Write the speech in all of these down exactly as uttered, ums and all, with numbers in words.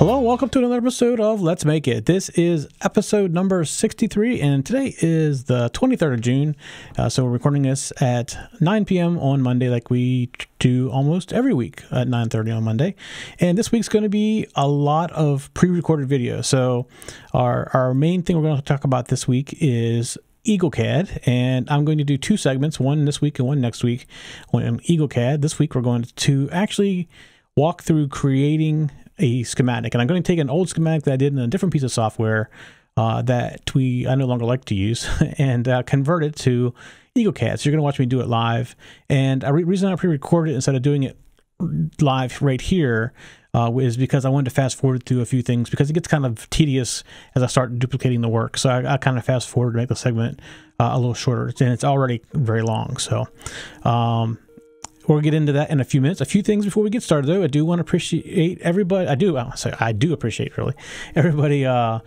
Hello, welcome to another episode of Let's Make It. This is episode number sixty-three, and today is the twenty-third of June. Uh, so we're recording this at nine p m on Monday, like we do almost every week at nine thirty on Monday. And this week's going to be a lot of pre-recorded video. So our, our main thing we're going to talk about this week is Eagle C A D, and I'm going to do two segments, one this week and one next week on Eagle C A D. This week we're going to actually walk through creating a schematic, and I'm going to take an old schematic that I did in a different piece of software uh, that we I no longer like to use and uh, convert it to Eagle C A D. So you're going to watch me do it live, and the reason I pre-recorded it instead of doing it live right here uh, is because I wanted to fast forward through a few things because it gets kind of tedious as I start duplicating the work. So I, I kind of fast forward to make the segment uh, a little shorter, and it's already very long. So um, we'll get into that in a few minutes. A few things before we get started, though. I do want to appreciate everybody. I do. I say I do appreciate really everybody uh,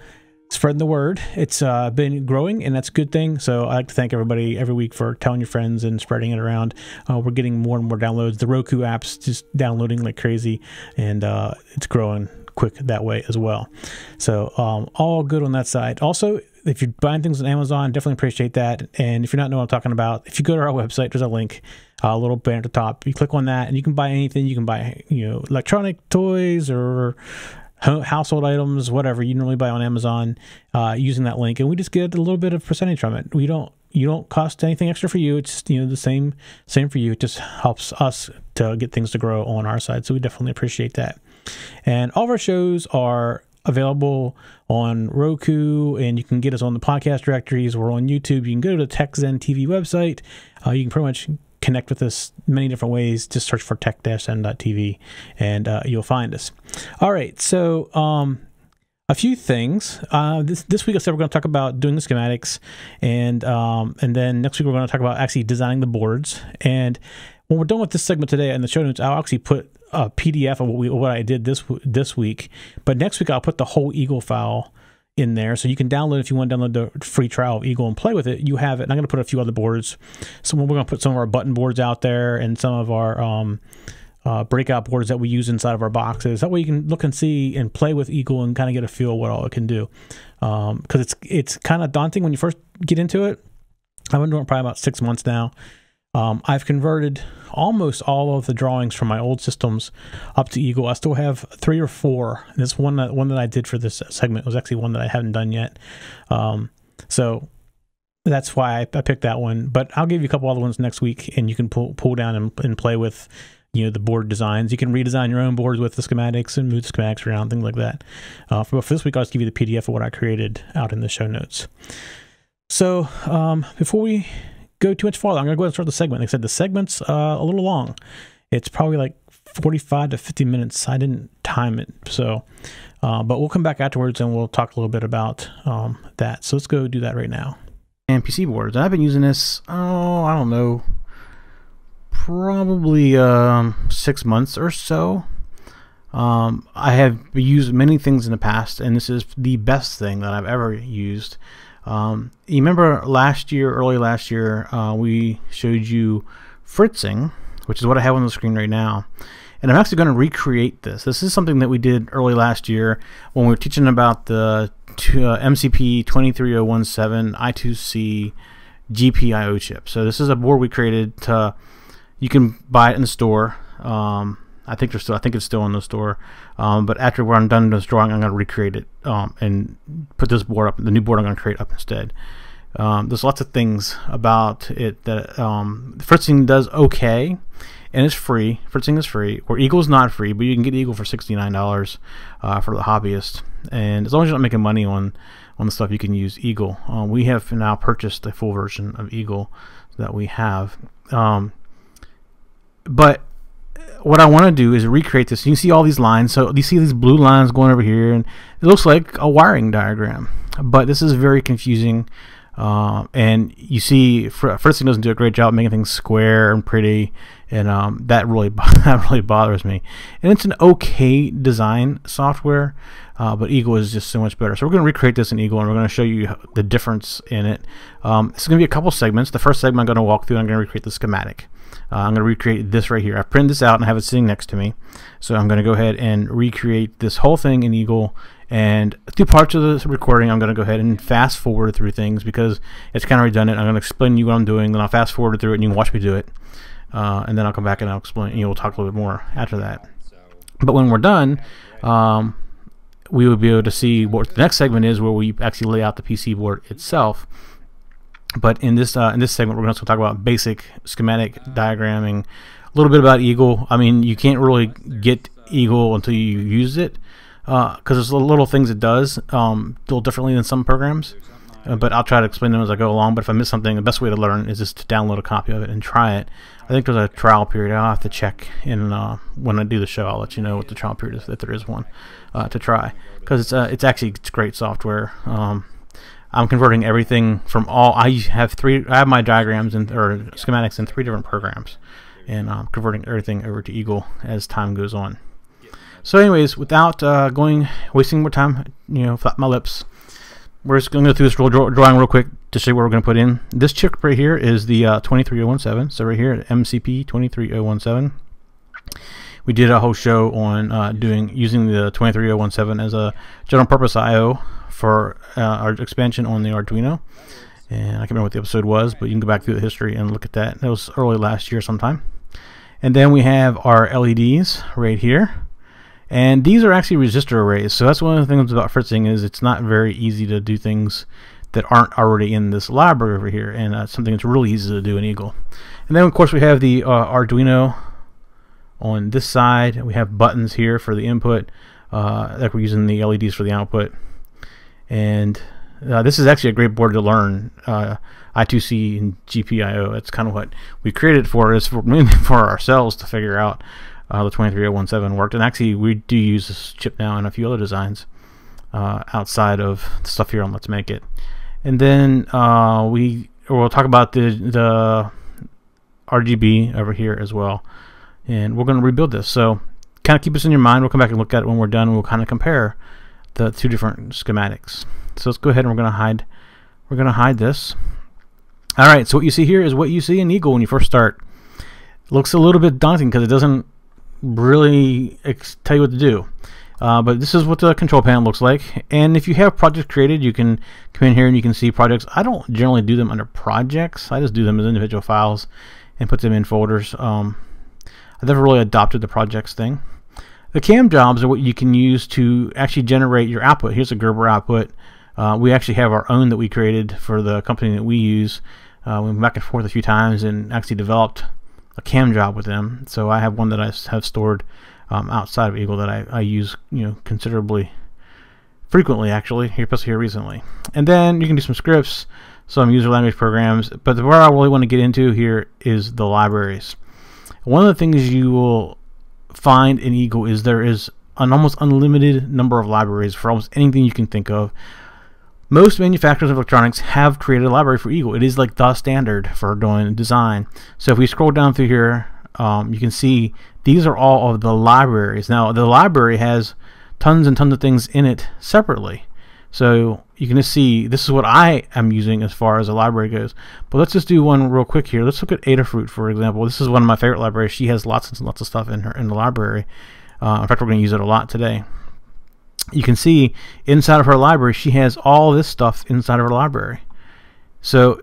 spreading the word. It's uh, been growing, and that's a good thing. So I like to thank everybody every week for telling your friends and spreading it around. Uh, we're getting more and more downloads. The Roku app's just downloading like crazy, and uh, it's growing quick that way as well. So um, all good on that side. Also, if you're buying things on Amazon, definitely appreciate that. And if you're not know what I'm talking about, if you go to our website, there's a link, a little banner at the top. You click on that, and you can buy anything. You can buy, you know, electronic toys or household items, whatever you normally buy on Amazon uh, using that link. And we just get a little bit of percentage from it. We don't, you don't cost anything extra for you. It's, you know, the same, same for you. It just helps us to get things to grow on our side. So we definitely appreciate that. And all of our shows are available on Roku, and you can get us on the podcast directories. We're on YouTube. You can go to the Tech-Zen dot T V website. Uh, you can pretty much connect with us many different ways. Just search for Tech-Zen dot T V, and uh, you'll find us. All right, so um, a few things. Uh, this, this week, I said we're going to talk about doing the schematics, and, um, and then next week we're going to talk about actually designing the boards. And when we're done with this segment today and the show notes, I'll actually put a P D F of what, we, what I did this this week, but next week I'll put the whole Eagle file in there, so you can download if you want to download the free trial of Eagle and play with it. You have it. And I'm going to put a few other boards. So we're going to put some of our button boards out there and some of our um, uh, breakout boards that we use inside of our boxes. That way you can look and see and play with Eagle and kind of get a feel of what all it can do, because um, it's it's kind of daunting when you first get into it. I've been doing it probably about six months now. Um, I've converted almost all of the drawings from my old systems up to Eagle. I still have three or four. This one, that, one that I did for this segment was actually one that I haven't done yet. Um, so that's why I, I picked that one. But I'll give you a couple other ones next week, and you can pull, pull down and, and play with, you know, the board designs. You can redesign your own boards with the schematics and move the schematics around, things like that. Uh, for, for this week, I'll just give you the P D F of what I created out in the show notes. So um, before we go too much farther, I'm going to go ahead and start the segment. Like I said, the segment's uh, a little long. It's probably like forty-five to fifty minutes. I didn't time it. So, uh, but we'll come back afterwards and we'll talk a little bit about um, that. So let's go do that right now. And P C boards. I've been using this, oh, I don't know, probably um, six months or so. Um, I have used many things in the past, and this is the best thing that I've ever used. Um, you remember last year, early last year, uh, we showed you Fritzing, which is what I have on the screen right now. And I'm actually going to recreate this. This is something that we did early last year when we were teaching about the uh, M C P two three oh one seven I two C G P I O chip. So this is a board we created. To, you can buy it in the store. Um, I think they're still. I think it's still in the store. Um, but after we're done this drawing, I'm going to recreate it um, and put this board up. The new board I'm going to create up instead. Um, there's lots of things about it that um, Fritzing does okay, and it's free. Fritzing is free, or Eagle's not free, but you can get Eagle for sixty-nine dollars uh, for the hobbyist. And as long as you're not making money on on the stuff, you can use Eagle. Um, we have now purchased the full version of Eagle that we have, um, but what I want to do is recreate this. You can see all these lines. So you see these blue lines going over here, and it looks like a wiring diagram. But this is very confusing, uh, and you see Fritzing doesn't do a great job making things square and pretty, and um, that really that really bothers me. And it's an okay design software, uh, but Eagle is just so much better. So we're going to recreate this in Eagle, and we're going to show you the difference in it. Um, it's going to be a couple segments. The first segment I'm going to walk through, and I'm going to recreate the schematic. Uh, I'm going to recreate this right here. I printed this out and I have it sitting next to me. So I'm going to go ahead and recreate this whole thing in Eagle. And through parts of this recording, I'm going to go ahead and fast forward through things because it's kind of redundant. I'm going to explain to you what I'm doing, then I'll fast forward through it and you can watch me do it. Uh, and then I'll come back and I'll explain, and we'll talk a little bit more after that. But when we're done, um, we will be able to see what the next segment is, where we actually lay out the P C board itself. But in this uh, in this segment, we're going to talk about basic schematic diagramming, a little bit about Eagle. I mean, you can't really get Eagle until you use it, because uh, there's little things it does um, a little differently than some programs. Uh, but I'll try to explain them as I go along. But if I miss something, the best way to learn is just to download a copy of it and try it. I think there's a trial period. I'll have to check, and uh, when I do the show, I'll let you know what the trial period is, if there is one, uh, to try, because it's uh, it's actually it's great software. Um, I'm converting everything from all. I have three. I have my diagrams and or schematics in three different programs, and I'm converting everything over to Eagle as time goes on. So, anyways, without uh, going wasting more time, you know, flap my lips. We're just going to go through this drawing real quick to show you what we're going to put in. This chip right here is the uh, twenty-three oh one seven. So right here, M C P two three oh one seven. We did a whole show on uh, doing using the twenty-three oh one seven as a general purpose I O for uh, our expansion on the Arduino. And I can't remember what the episode was, but you can go back through the history and look at that. That was early last year sometime. And then we have our L E Ds right here. And these are actually resistor arrays, so that's one of the things about Fritzing, is it's not very easy to do things that aren't already in this library over here, and uh, something that's really easy to do in Eagle. And then of course we have the uh, Arduino on this side. We have buttons here for the input, uh, like we're using the L E Ds for the output. And uh, this is actually a great board to learn uh, I two C and G P I O. That's kind of what we created for us, for, for ourselves to figure out. Uh, the twenty-three oh one seven worked, and actually we do use this chip now in a few other designs uh, outside of the stuff here on Let's Make It. And then uh, we we'll talk about the the R G B over here as well, and we're going to rebuild this. So kind of keep this in your mind. We'll come back and look at it when we're done, and we'll kind of compare the two different schematics. So let's go ahead, and we're going to hide we're going to hide this. All right. So what you see here is what you see in Eagle when you first start. It looks a little bit daunting because it doesn't really ex tell you what to do, uh, but this is what the control panel looks like. And if you have projects created, you can come in here and you can see projects. I don't generally do them under projects. I just do them as individual files and put them in folders. um, I've never really adopted the projects thing. The CAM jobs are what you can use to actually generate your output. Here's a Gerber output. Uh, we actually have our own that we created for the company that we use. Uh, we went back and forth a few times and actually developed a CAM job with them. So I have one that I have stored um, outside of Eagle that I, I use, you know, considerably frequently, actually, here, especially here recently. And then you can do some scripts, some user language programs, but where I really want to get into here is the libraries. One of the things you will find in Eagle is there is an almost unlimited number of libraries for almost anything you can think of. Most manufacturers of electronics have created a library for Eagle. It is like the standard for doing design. So if we scroll down through here, um, you can see these are all of the libraries. Now the library has tons and tons of things in it separately. So you can just see this is what I am using as far as a library goes. But let's just do one real quick here. Let's look at Adafruit, for example. This is one of my favorite libraries. She has lots and lots of stuff in her in the library. Uh, in fact, we're going to use it a lot today. You can see inside of her library she has all this stuff inside of her library, so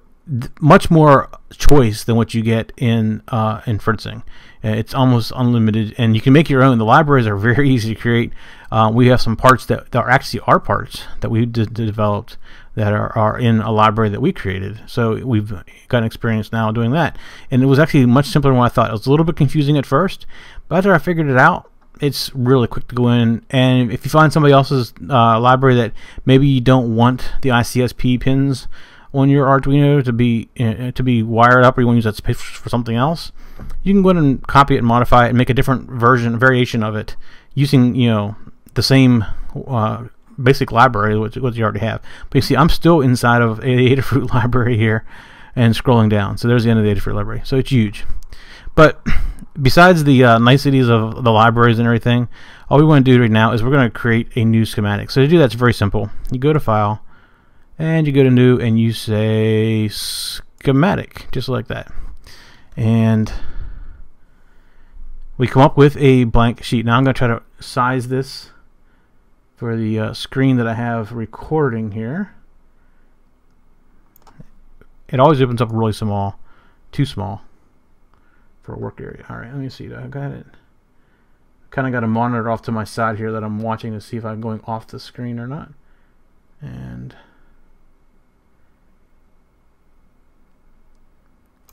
much more choice than what you get in uh, in Fritzing. It's almost unlimited, and you can make your own. The libraries are very easy to create. Uh, we have some parts that, that are actually our parts that we developed that are, are in a library that we created. So we've gotten experience now doing that, and it was actually much simpler than what I thought. It was a little bit confusing at first, but after I figured it out, it's really quick to go in. And if you find somebody else's uh, library that maybe you don't want the I C S P pins on your Arduino to be uh, to be wired up, or you want to use that space for something else, you can go in and copy it and modify it and make a different version, variation of it using, you know, the same uh, basic library which, which you already have. But you see, I'm still inside of the Adafruit library here and scrolling down. So there's the end of the Adafruit library. So it's huge. But besides the uh, niceties of the libraries and everything, all we want to do right now is we're going to create a new schematic. So to do that's very simple. You go to File, and you go to New, and you say Schematic, just like that. And we come up with a blank sheet. Now I'm going to try to size this for the uh, screen that I have recording here. It always opens up really small, too small for a work area. All right, let me see. I got it. Kind of got a monitor off to my side here that I'm watching to see if I'm going off the screen or not. And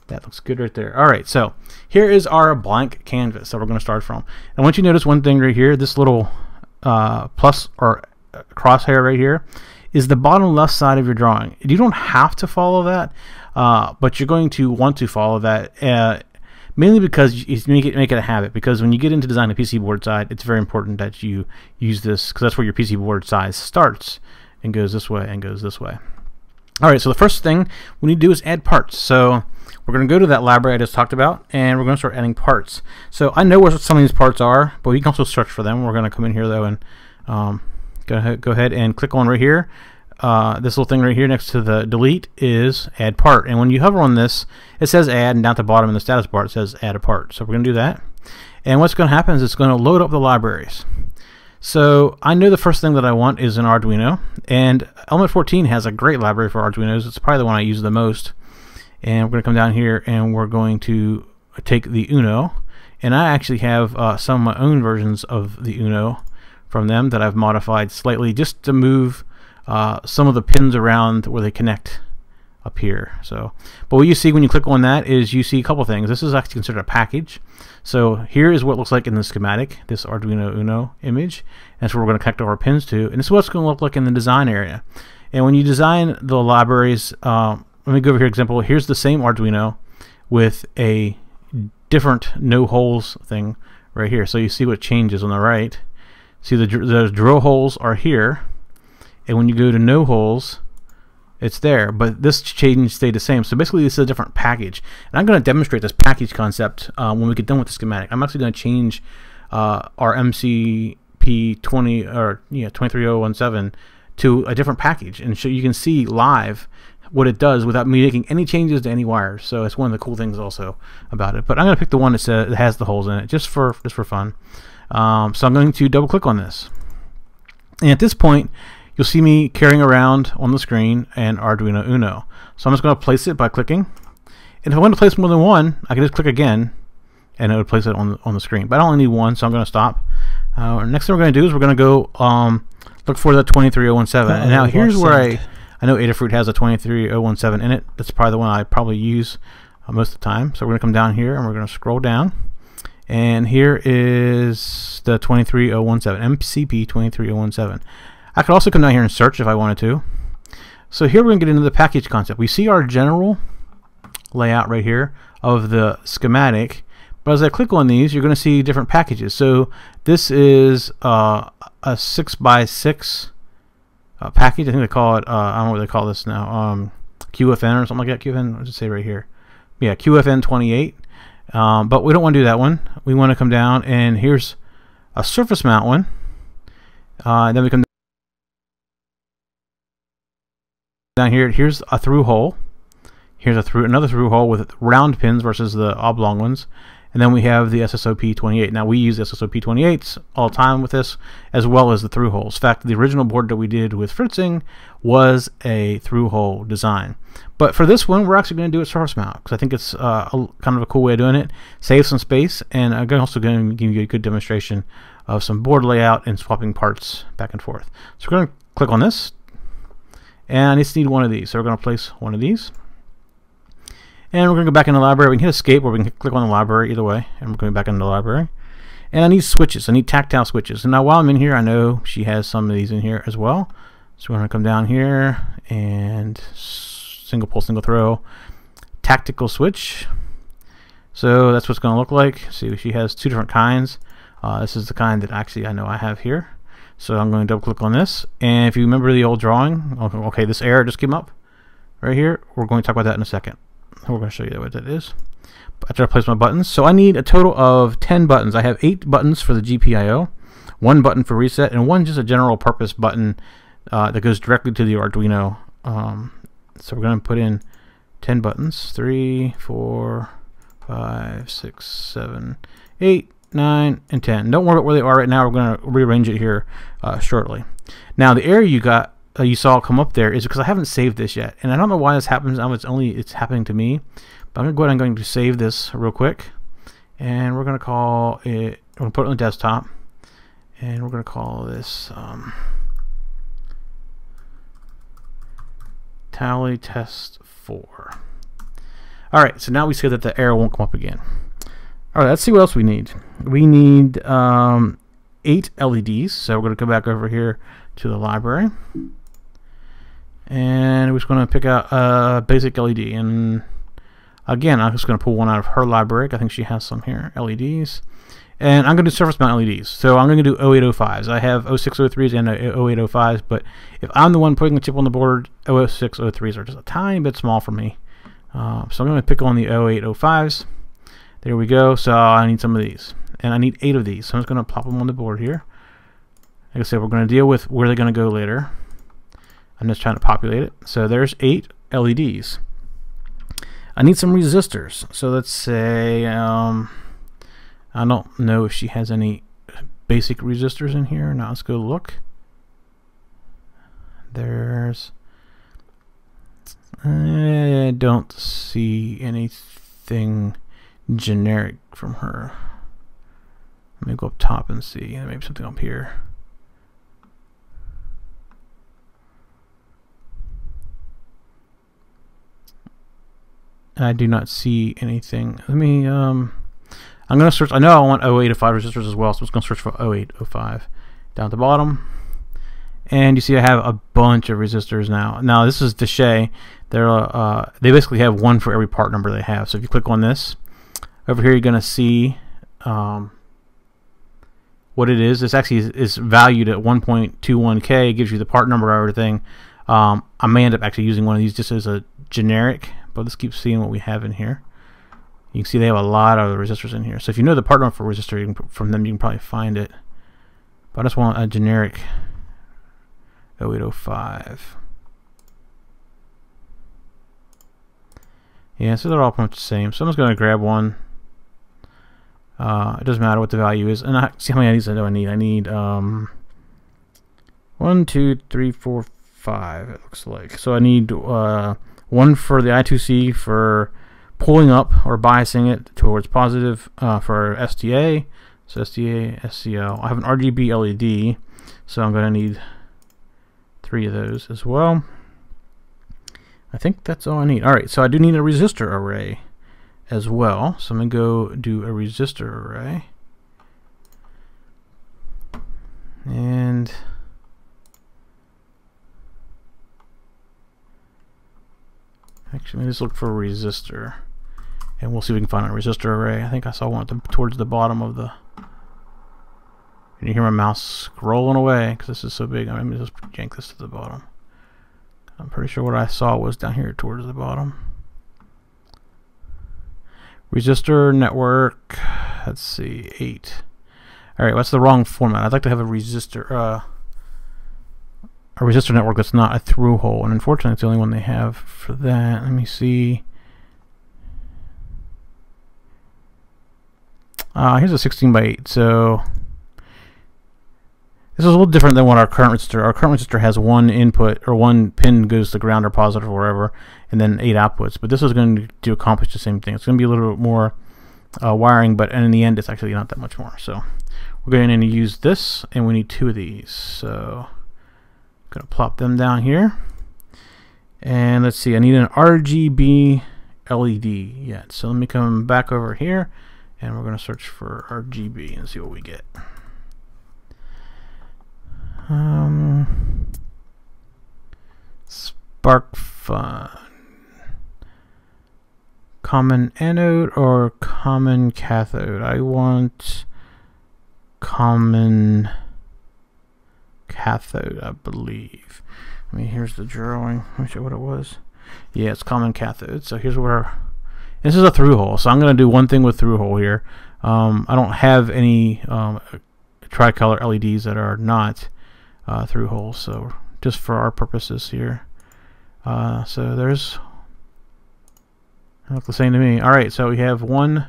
that looks good right there. All right, so here is our blank canvas that we're going to start from. And once you notice one thing right here, this little uh, plus or crosshair right here is the bottom left side of your drawing. You don't have to follow that, uh, but you're going to want to follow that, uh, mainly because you make it make it a habit. Because when you get into designing a P C board side, it's very important that you use this, because that's where your P C board size starts and goes this way and goes this way. All right, so the first thing we need to do is add parts. So we're going to go to that library I just talked about, and we're going to start adding parts. So I know where some of these parts are, but we can also search for them. We're going to come in here though and um, go ahead, go ahead and click on right here. Uh, this little thing right here next to the delete is add part, and when you hover on this it says add, and down at the bottom in the status bar it says add a part. So we're gonna do that, and what's gonna happen is it's gonna load up the libraries. So I know the first thing that I want is an Arduino, and Element fourteen has a great library for Arduinos. It's probably the one I use the most, and we're gonna come down here and we're going to take the Uno, and I actually have uh, some of my own versions of the Uno from them that I've modified slightly just to move Uh, some of the pins around where they connect up here. So, but what you see when you click on that is you see a couple things. This is actually considered a package. So here is what it looks like in the schematic, this Arduino Uno image. That's where we're going to connect all our pins to, and this is what's going to look like in the design area. And when you design the libraries, um, let me go over here example. Here's the same Arduino with a different no holes thing right here. So you see what changes on the right. See the, the drill holes are here. And when you go to no holes, it's there, but this change stayed the same. So basically this is a different package, and I'm going to demonstrate this package concept uh, when we get done with the schematic. I'm actually going to change uh, our M C P twenty or yeah, two three zero one seven to a different package, and so you can see live what it does without me making any changes to any wires. So it's one of the cool things also about it. But I'm going to pick the one that says, has the holes in it, just for just for fun. Um, so I'm going to double click on this, and at this point you'll see me carrying around on the screen an Arduino Uno. So I'm just going to place it by clicking. And if I want to place more than one, I can just click again and it would place it on the, on the screen. But I only need one, so I'm going to stop. Uh, next thing we're going to do is we're going to go um, look for the two three zero one seven. And now here's where I, I know Adafruit has a two three zero one seven in it. That's probably the one I probably use uh, most of the time. So we're going to come down here and we're going to scroll down. And here is the two three zero one seven, M C P two three zero one seven. I could also come down here and search if I wanted to. So here we're going to get into the package concept. We see our general layout right here of the schematic, but as I click on these you're going to see different packages. So this is uh, a six by six uh, package. I think they call it, uh, I don't know what they call this now, um, Q F N or something like that. Q F N, what does it say right here? Yeah, Q F N twenty-eight, um, but we don't want to do that one. We want to come down, and here's a surface mount one, uh, and then we come down Down here, here's a through hole. Here's a through another through hole with round pins versus the oblong ones, and then we have the S S O P twenty-eight. Now we use S S O P twenty-eights all the time with this, as well as the through holes. In fact, the original board that we did with Fritzing was a through hole design. But for this one, we're actually going to do it surface mount, because I think it's uh, a, kind of a cool way of doing it. Save some space, and I'm also going to give you a good demonstration of some board layout and swapping parts back and forth. So we're going to click on this. And I just need one of these, so we're going to place one of these. And we're going to go back in the library. We can hit escape, or we can click on the library, either way. And we're going back into the library. And I need switches. I need tactile switches. And now while I'm in here, I know she has some of these in here as well. So we're going to come down here and single pull, single throw, tactical switch. So that's what's going to look like. See, she has two different kinds. Uh, this is the kind that actually I know I have here. So I'm going to double click on this, and if you remember the old drawing, okay, this error just came up right here. We're going to talk about that in a second. We're going to show you what that is. After I place my buttons, so I need a total of ten buttons. I have eight buttons for the G P I O, one button for reset, and one just a general purpose button uh, that goes directly to the Arduino. Um, so we're going to put in ten buttons, three, four, five, six, seven, eight, nine, and ten. Don't worry about where they are right now. We're going to rearrange it here uh, shortly. Now the error you got, uh, you saw come up there is because I haven't saved this yet, and I don't know why this happens. It's only it's happening to me. But I'm going to go ahead and I'm going to save this real quick, and we're going to call it. I'm going to put it on the desktop, and we're going to call this um, tally test four. All right, so now we see that the error won't come up again. All right, let's see what else we need. We need um, eight L E Ds, so we're going to go back over here to the library, and we're just going to pick out a basic L E D. And again, I'm just going to pull one out of her library. I think she has some here, L E Ds. And I'm going to do surface mount L E Ds. So I'm going to do oh eight oh fives. I have oh six oh threes and oh eight oh fives, but if I'm the one putting the chip on the board, oh six oh threes are just a tiny bit small for me. Uh, so I'm going to pick on the oh eight oh fives. There we go. So I need some of these, and I need eight of these. So I'm just going to plop them on the board here. Like I said, we're going to deal with where they're going to go later. I'm just trying to populate it. So there's eight L E Ds. I need some resistors. So let's say um, I don't know if she has any basic resistors in here. Now let's go look. There's I don't see anything generic from her. Let me go up top and see. Maybe something up here. I do not see anything. Let me. Um, I'm gonna search. I know I want oh eight oh five resistors as well, so I'm just gonna search for oh eight oh five down at the bottom. And you see I have a bunch of resistors now. Now this is Deshay. They're, uh, they basically have one for every part number they have. So if you click on this, over here you're going to see um, what it is. This actually is, is valued at one point two one K. It gives you the part number and everything. Um, I may end up actually using one of these just as a generic, but let's keep seeing what we have in here. You can see they have a lot of resistors in here. So if you know the part number for a resistor, you can, from them you can probably find it. But I just want a generic oh eight oh five. Yeah, so they're all pretty much the same. So I'm just going to grab one. Uh, it doesn't matter what the value is. And I see how many of these I know I need. I need um, one, two, three, four, five, it looks like. So I need uh, one for the I two C for pulling up or biasing it towards positive uh, for S T A. So S T A, S C L. I have an R G B L E D, so I'm going to need three of those as well. I think that's all I need. Alright, so I do need a resistor array as well. So I'm going to go do a resistor array. And actually, let me just look for a resistor. And we'll see if we can find a resistor array. I think I saw one at the, towards the bottom of the. Can you hear my mouse scrolling away? Because this is so big. I'm going to just yank this to the bottom. I'm pretty sure what I saw was down here towards the bottom. Resistor network. Let's see, eight. All right, that's the wrong format. I'd like to have a resistor, uh, a resistor network that's not a through hole, and unfortunately, it's the only one they have for that. Let me see. Uh, here's a sixteen by eight. So this is a little different than what our current resistor. Our current resistor has one input, or one pin goes to ground or positive or wherever, and then eight outputs. But this is going to accomplish the same thing. It's going to be a little bit more uh, wiring, but in the end, it's actually not that much more. So we're going to use this, and we need two of these. So I'm going to plop them down here. And let's see, I need an R G B L E D yet. So let me come back over here, and we're going to search for R G B and see what we get. Um, Spark Fun, common anode or common cathode? I want common cathode, I believe. I mean, here's the drawing. Let me show you what it was. Yeah, it's common cathode. So here's where this is a through hole. So I'm gonna do one thing with through hole here. Um, I don't have any um, tricolor L E Ds that are not Uh, through holes, so just for our purposes here. Uh, so there's, look the same to me. All right, so we have one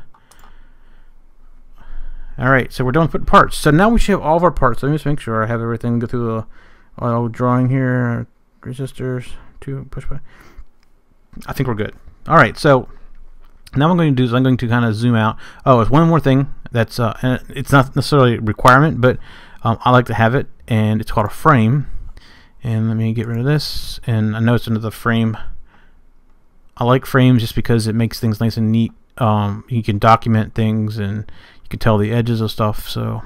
Alright, so we're done putting parts. So now we should have all of our parts. Let me just make sure I have everything. Go through the old drawing here. Resistors, two push button. I think we're good. Alright, so now what I'm going to do is I'm going to kind of zoom out. Oh, there's one more thing that's uh, and it's not necessarily a requirement, but um, I like to have it, and it's called a frame. And let me get rid of this, and I know it's another frame. I like frames just because it makes things nice and neat. Um, you can document things, and you can tell the edges of stuff. So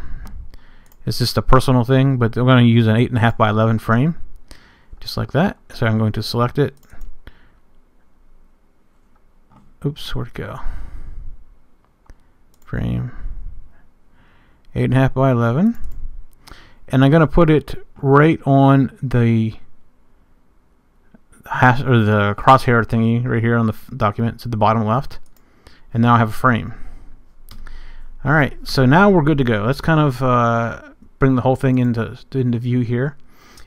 it's just a personal thing, but I'm going to use an eight and a half by eleven frame, just like that. So I'm going to select it. Oops, where'd it go? Frame eight and a half by eleven, and I'm going to put it right on the hash or the crosshair thingy right here on the document to the bottom left, and now I have a frame. Alright, so now we're good to go. Let's kind of uh, bring the whole thing into, into view here,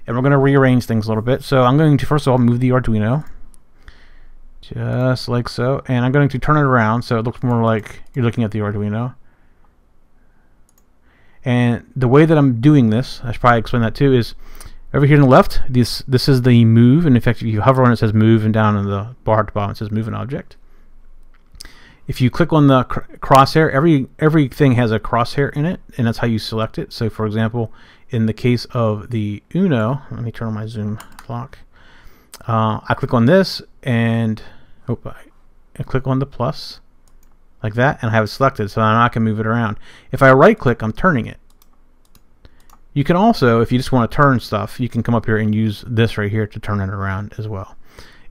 and we're going to rearrange things a little bit. So I'm going to first of all move the Arduino just like so, and I'm going to turn it around so it looks more like you're looking at the Arduino. And the way that I'm doing this, I should probably explain that too, is over here on the left, this this is the move, and in fact if you hover on it, it says move, and down on the bar at the bottom it says move an object. If you click on the cr crosshair, every everything has a crosshair in it, and that's how you select it. So for example, in the case of the Uno, let me turn on my zoom clock. Uh, I click on this and oh, I click on the plus like that, and I have it selected, so now I can move it around. If I right click, I'm turning it. You can also, if you just want to turn stuff, you can come up here and use this right here to turn it around as well.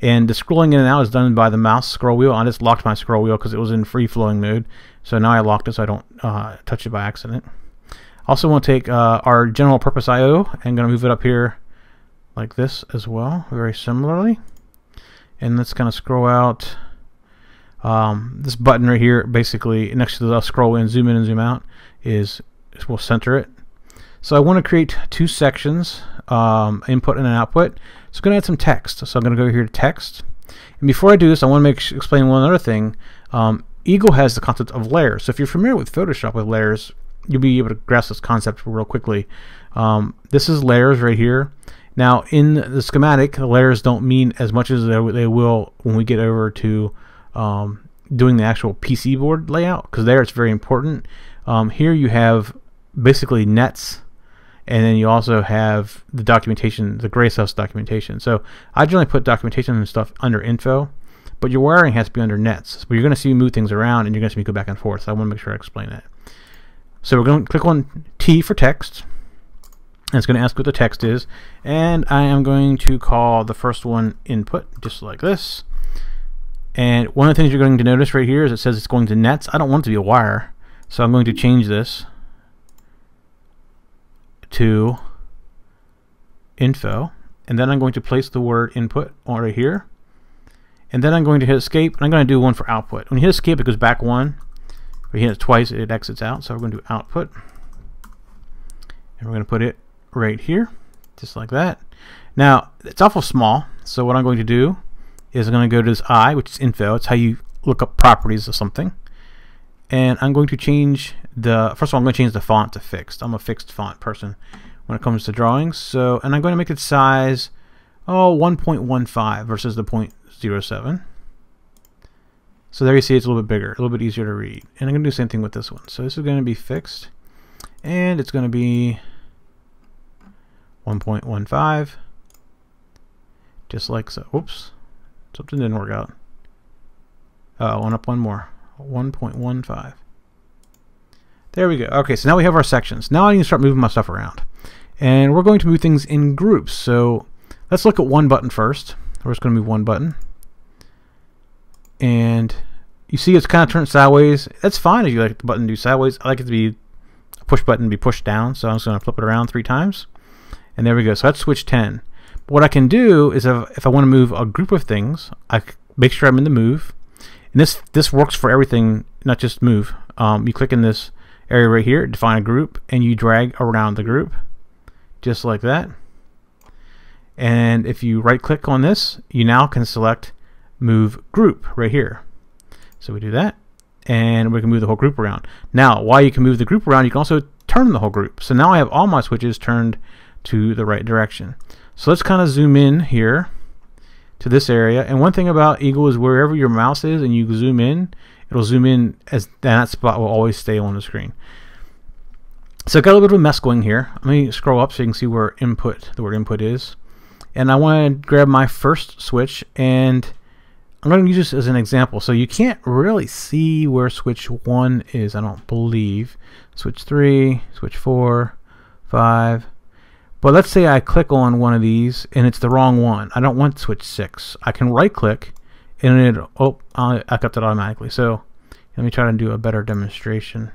And the scrolling in and out is done by the mouse scroll wheel. I just locked my scroll wheel because it was in free flowing mode, so now I locked it so I don't uh, touch it by accident. I also want to take uh, our general purpose I O and going to move it up here like this as well, very similarly. And let's kind of scroll out. Um, this button right here, basically next to the scroll in, zoom in and zoom out, is we'll center it. So I want to create two sections, um, input and an output. So I'm going to add some text. So I'm going to go here to text. And before I do this, I want to make explain one other thing. Um, Eagle has the concept of layers. So if you're familiar with Photoshop with layers, you'll be able to grasp this concept real quickly. Um, this is layers right here. Now in the schematic, the layers don't mean as much as they will when we get over to um, doing the actual P C board layout, because there it's very important. Um, here you have basically nets, and then you also have the documentation, the gray stuff's documentation. So I generally put documentation and stuff under info, but your wiring has to be under nets. But you're going to see me move things around, and you're going to see me go back and forth. So I want to make sure I explain that. So we're going to click on T for text. And it's going to ask what the text is, and I am going to call the first one input, just like this. And one of the things you're going to notice right here is it says it's going to nets. I don't want it to be a wire, so I'm going to change this to info, and then I'm going to place the word input right here, and then I'm going to hit escape, and I'm going to do one for output. When you hit escape, it goes back one. If you hit it twice, it exits out. So we're going to do output, and we're going to put it right here, just like that. Now it's awful small, so what I'm going to do is I'm going to go to this I, which is info. It's how you look up properties of something. And I'm going to change the first of all I'm going to change the font to fixed. I'm a fixed font person when it comes to drawings. So, and I'm going to make its size oh one point one five versus the zero point zero seven. So there you see it's a little bit bigger, a little bit easier to read. And I'm going to do the same thing with this one. So this is going to be fixed, and it's going to be one point one five, just like so. Oops, something didn't work out. Uh, one up, one more. one point one five. There we go. Okay, so now we have our sections. Now I need to start moving my stuff around, and we're going to move things in groups. So let's look at one button first. We're just going to move one button, and you see it's kind of turned sideways. That's fine if you like the button to do sideways. I like it to be a push button to be pushed down. So I'm just going to flip it around three times. And there we go. So that's switch ten. But what I can do is if, if I want to move a group of things, I make sure I'm in the move. And this this works for everything, not just move. Um, you click in this area right here, define a group, and you drag around the group, just like that. And if you right click on this, you now can select move group right here. So we do that. and we can move the whole group around. Now, while you can move the group around, you can also turn the whole group. So now I have all my switches turned to the right direction. So let's kind of zoom in here to this area. And one thing about Eagle is wherever your mouse is and you zoom in, it'll zoom in as that spot will always stay on the screen. So I got a little bit of a mess going here. Let me scroll up so you can see where input, the word input is. And I want to grab my first switch, and I'm going to use this as an example. So you can't really see where switch one is, I don't believe. Switch three, switch four, five. But let's say I click on one of these and it's the wrong one. I don't want switch six. I can right click and it, oh, I got that automatically. So let me try to do a better demonstration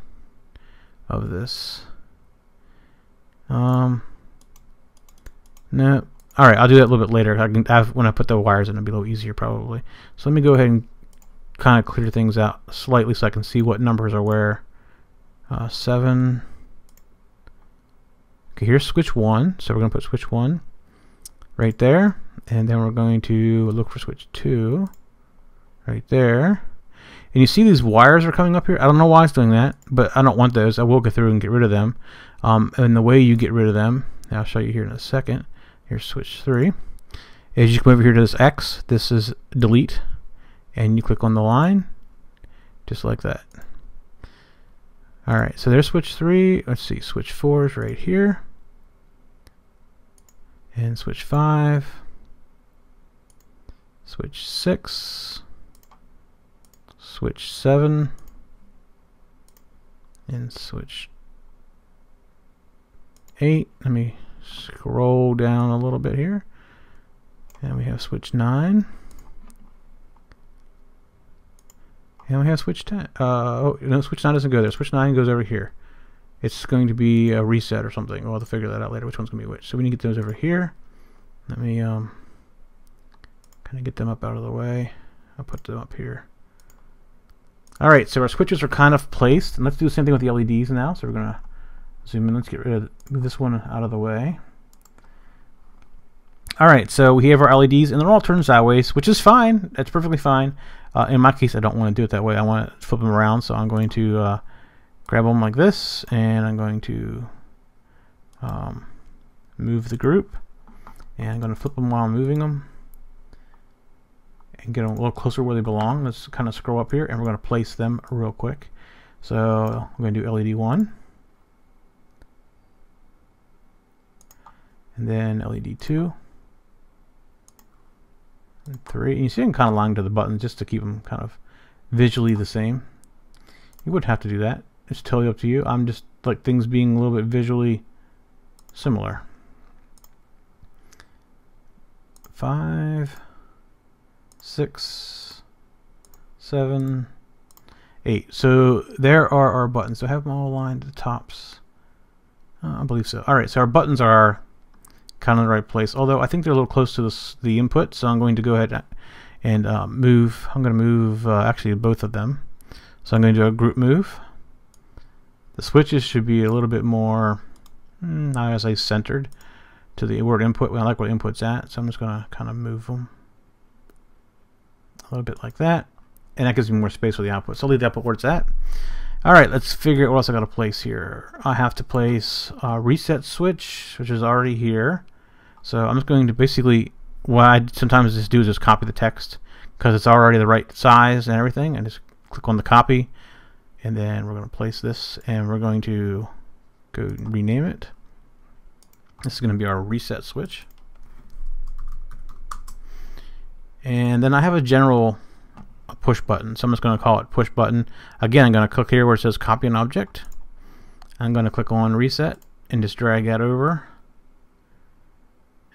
of this. Um, no, all right, I'll do that a little bit later. I can have, when I put the wires in, it'll be a little easier probably. So let me go ahead and kind of clear things out slightly so I can see what numbers are where. Uh, seven. Okay, here's switch one. So we're gonna put switch one right there, and then we're going to look for switch two right there. And you see these wires are coming up here. I don't know why it's doing that, but I don't want those. I will go through and get rid of them. Um, and the way you get rid of them, I'll show you here in a second. Here's switch three. As you come over here to this X, this is delete, and you click on the line, just like that. All right, so there's switch three. Let's see, switch four is right here, and switch five, switch six, switch seven, and switch eight. Let me scroll down a little bit here, and we have switch nine, and we have switch ten. Uh, oh, no, switch nine doesn't go there. Switch nine goes over here. It's going to be a reset or something. We'll have to figure that out later, which one's going to be which. So we need to get those over here. Let me um, kind of get them up out of the way. I'll put them up here. Alright, so our switches are kind of placed, and let's do the same thing with the L E Ds now. So we're going to zoom in. Let's get rid of move this one out of the way. Alright, so we have our L E Ds, and they're all turned sideways, which is fine. That's perfectly fine. Uh, in my case, I don't want to do it that way. I want to flip them around, so I'm going to uh, grab them like this, and I'm going to um, move the group, and I'm going to flip them while I'm moving them, and get them a little closer where they belong. Let's kind of scroll up here, and we're going to place them real quick. So I'm going to do L E D one, and then L E D two. And three. And you see, I'm kind of lying to the buttons just to keep them kind of visually the same. You would have to do that. It's totally up to you. I'm just like things being a little bit visually similar. Five, six, seven, eight. So there are our buttons. So I have them all aligned to the tops. Uh, I believe so. All right. So our buttons are our kind of the right place, although I think they're a little close to this, the input, so I'm going to go ahead and uh, move. I'm going to move uh, actually both of them. So I'm going to do a group move. The switches should be a little bit more, mm, I would say, centered to the word input. I like where input's at, so I'm just going to kind of move them a little bit like that, and that gives me more space for the output. So I'll leave the output where it's at. Alright, let's figure out what else I got to place here. I have to place a uh, reset switch, which is already here. So I'm just going to basically, what I sometimes just do is just copy the text because it's already the right size and everything. I just click on the copy, and then we're going to place this, and we're going to go rename it. This is going to be our reset switch. And then I have a general push button, so I'm just going to call it push button. Again, I'm going to click here where it says copy an object. I'm going to click on reset and just drag that over.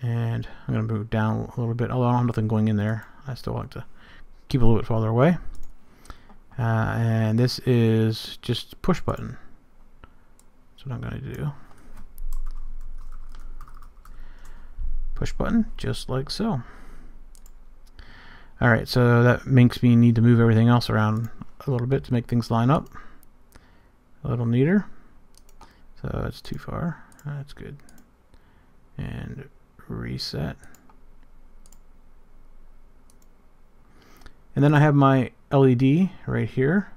And I'm going to move down a little bit, although I don't have nothing going in there. I still like to keep a little bit farther away. Uh, and this is just push button. That's what I'm going to do. Push button, just like so. Alright, so that makes me need to move everything else around a little bit to make things line up a little neater. So that's too far. That's good. And reset. And then I have my L E D right here.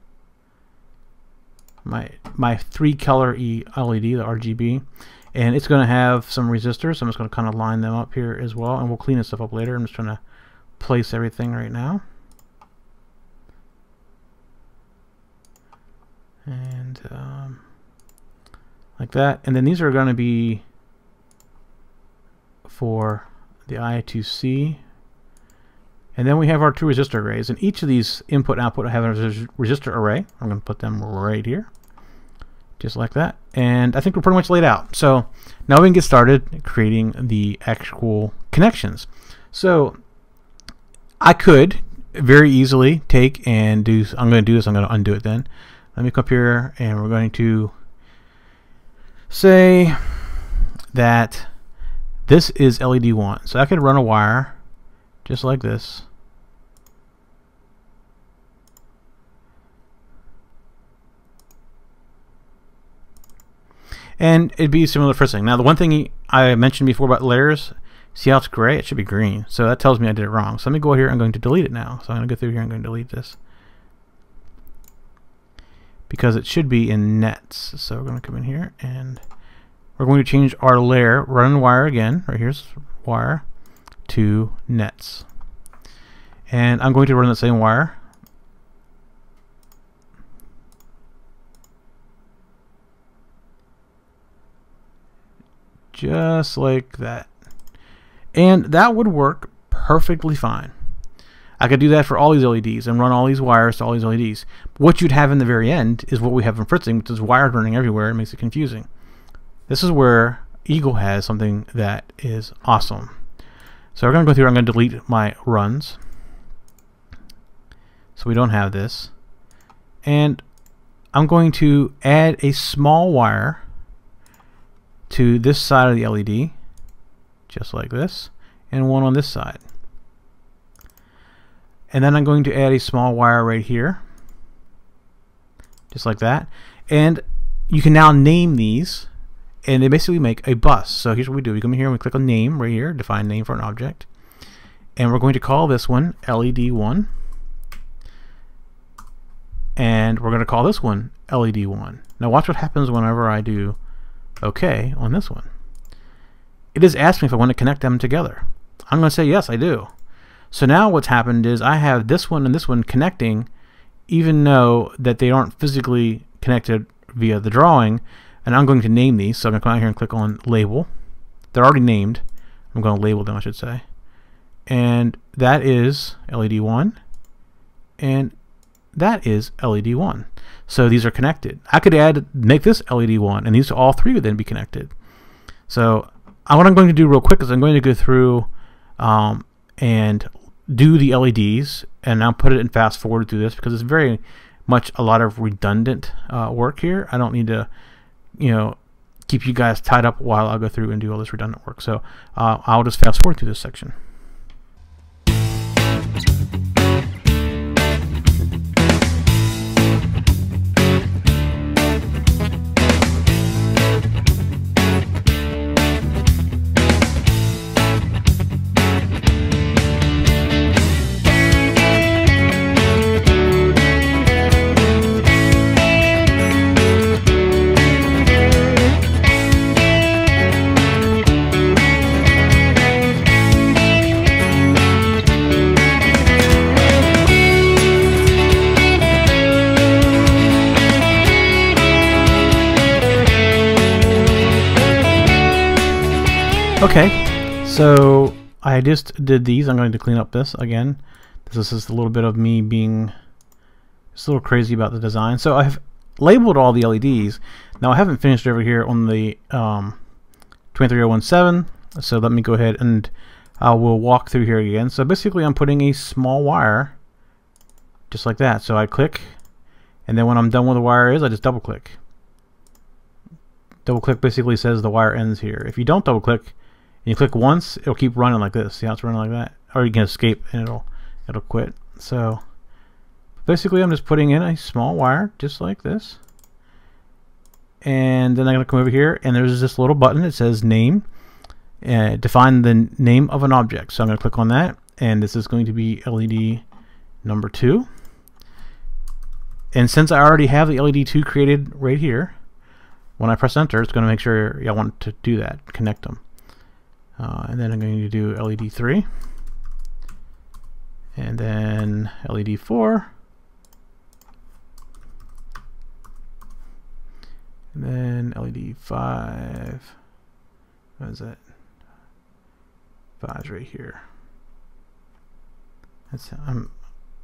my my three color E L E D, the R G B, and it's going to have some resistors, so I'm just going to kind of line them up here as well, and we'll clean this stuff up later. I'm just trying to place everything right now. And um, like that. And then these are going to be for the I two C. And then we have our two resistor arrays, and each of these input and output have a res resistor array. I'm going to put them right here, just like that. And I think we're pretty much laid out. So now we can get started creating the actual connections. So I could very easily take and do, I'm going to do this, I'm going to undo it then. Let me come up here, and we're going to say that this is L E D one. So I could run a wire just like this. And it'd be similar to Fritzing. Now, the one thing I mentioned before about layers, see how it's gray? It should be green. So that tells me I did it wrong. So let me go here. I'm going to delete it now. So I'm going to go through here and I'm going to delete this, because it should be in nets. So we're going to come in here and we're going to change our layer, run wire again. Right here's wire to nets. And I'm going to run the same wire. Just like that. And that would work perfectly fine. I could do that for all these L E Ds and run all these wires to all these L E Ds. What you'd have in the very end is what we have in Fritzing, which is wires running everywhere. It makes it confusing. This is where Eagle has something that is awesome. So we're going to go through, I'm going to delete my runs, so we don't have this. And I'm going to add a small wire to this side of the L E D, just like this, and one on this side. And then I'm going to add a small wire right here, just like that. And you can now name these, and they basically make a bus. So here's what we do. We come in here and we click on name right here, define name for an object. And we're going to call this one L E D one. And we're going to call this one L E D one. Now watch what happens whenever I do OK on this one. It is asking if I want to connect them together. I'm going to say yes, I do. So now what's happened is I have this one and this one connecting, even though that they aren't physically connected via the drawing. And I'm going to name these. So I'm going to come out here and click on label. They're already named. I'm going to label them, I should say. And that is L E D one. And that is L E D one. So these are connected. I could add, make this L E D one, and these all three would then be connected. So what I'm going to do real quick is I'm going to go through um, and do the L E Ds, and I'll put it in fast forward through this, because it's very much a lot of redundant uh, work here. I don't need to, you know, keep you guys tied up while I'll go through and do all this redundant work. So uh, I'll just fast forward through this section. Okay, so I just did these. I'm going to clean up this again. This is just a little bit of me being just a little crazy about the design. So I've labeled all the L E Ds. Now I haven't finished over here on the um, two three zero one seven, so let me go ahead and I will walk through here again. So basically I'm putting a small wire just like that. So I click, and then when I'm done with the wire is, I just double click. Double click basically says the wire ends here. If you don't double click, you click once, it'll keep running like this. See how it's running like that? Or you can escape and it'll it'll quit. So basically I'm just putting in a small wire just like this. And then I'm going to come over here, and there's this little button that says name. Uh, define the name of an object. So I'm going to click on that, and this is going to be L E D number two. And since I already have the L E D two created right here, when I press enter, it's going to make sure I want to do that, connect them. Uh, and then I'm going to do L E D three, and then L E D four, and then L E D five. What is that? Five's right here. That's um.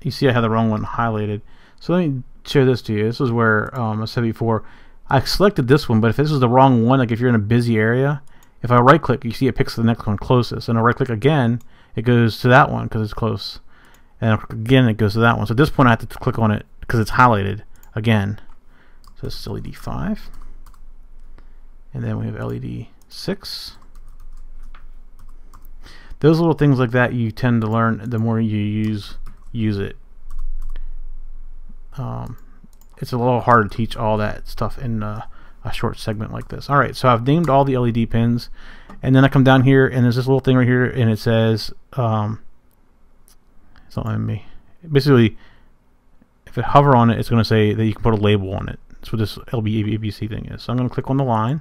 You see, I have the wrong one highlighted. So let me show this to you. This is where um, I said before, I selected this one, but if this is the wrong one, like if you're in a busy area, if I right click, you see it picks the next one closest, and I right click again, it goes to that one because it's close, and again it goes to that one. So at this point I have to click on it because it's highlighted again. So this is L E D five, and then we have L E D six. Those little things like that you tend to learn the more you use use it. Um, it's a little hard to teach all that stuff in uh, a short segment like this. Alright, so I've named all the L E D pins, and then I come down here and there's this little thing right here and it says um, it's not letting me. Basically if I hover on it, it's going to say that you can put a label on it. That's what this L B A B C thing is. So I'm going to click on the line.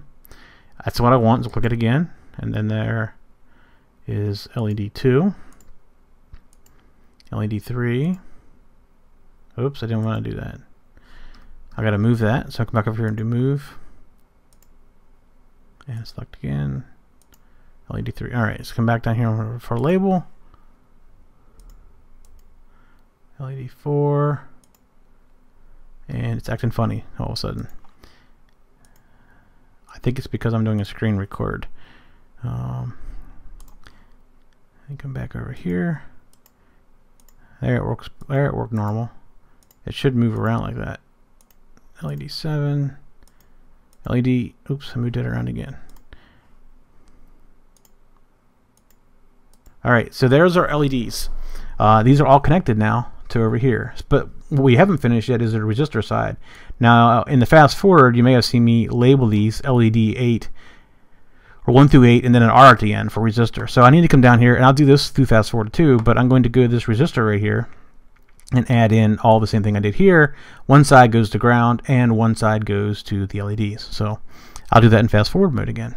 That's what I want, so click it again, and then there is L E D two, L E D three. Oops, I didn't want to do that. I gotta move that, so I come back over here and do move, and select again, L E D three. Alright, let's come back down here for label, L E D four, and it's acting funny all of a sudden. I think it's because I'm doing a screen record. Um, and come back over here. There it works. There it worked normal. It should move around like that. L E D seven, L E D, oops, I moved it around again. Alright, so there's our L E Ds. Uh, these are all connected now to over here, but what we haven't finished yet is the resistor side. Now in the fast forward, you may have seen me label these L E D eight or one through eight, and then an R at the end for resistor. So I need to come down here, and I'll do this through fast forward too, but I'm going to go to this resistor right here and add in all the same thing I did here. One side goes to ground and one side goes to the L E Ds. So I'll do that in fast forward mode again.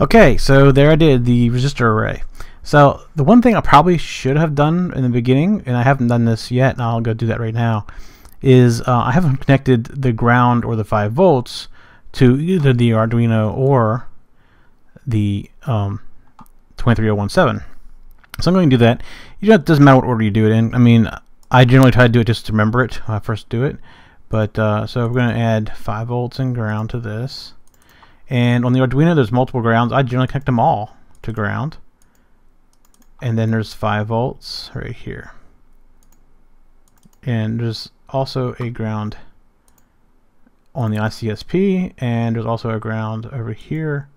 Okay, so there I did the resistor array. So the one thing I probably should have done in the beginning, and I haven't done this yet, and I'll go do that right now, is uh, I haven't connected the ground or the five volts to either the Arduino or the um, two three oh one seven. So I'm going to do that. You know, it doesn't matter what order you do it in. I mean, I generally try to do it just to remember it when I first do it. But uh, so we're going to add five volts and ground to this. And on the Arduino, there's multiple grounds. I generally connect them all to ground. And then there's five volts right here. And there's also a ground on the I C S P, and there's also a ground over here.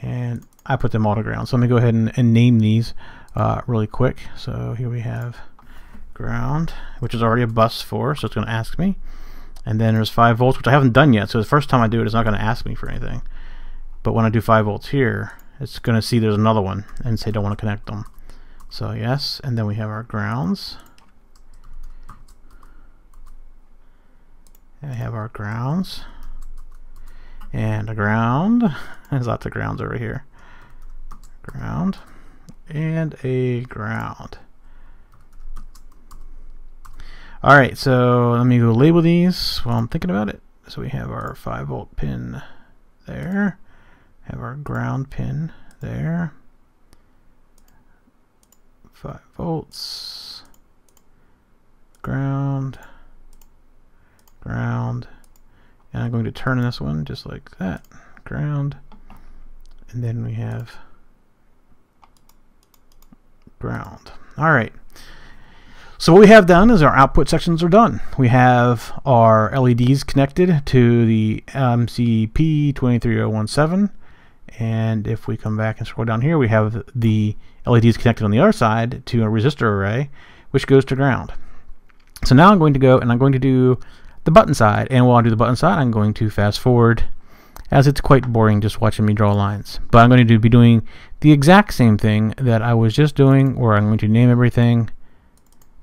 And I put them all to ground. So let me go ahead and, and name these uh, really quick. So here we have ground, which is already a bus for, so it's going to ask me. And then there's five volts, which I haven't done yet, so the first time I do it, it's not going to ask me for anything. But when I do five volts here, it's going to see there's another one and say don't want to connect them. So yes, and then we have our grounds. And we have our grounds. And a ground. There's lots of grounds over here. Ground. And a ground. Alright, so let me go label these while I'm thinking about it. So we have our five volt pin there, have our ground pin there, five volts, ground, ground, and I'm going to turn this one just like that, ground, and then we have ground. All right. So what we have done is our output sections are done. We have our L E Ds connected to the M C P two three zero one seven, and if we come back and scroll down here, we have the L E Ds connected on the other side to a resistor array, which goes to ground. So now I'm going to go and I'm going to do the button side, and while I do the button side, I'm going to fast forward, as it's quite boring just watching me draw lines. But I'm going to be doing the exact same thing that I was just doing, where I'm going to name everything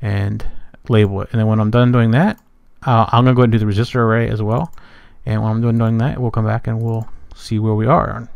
and label it, and then when I'm done doing that, uh, I'm gonna go ahead and do the resistor array as well, and when I'm done doing that, we'll come back and we'll see where we are.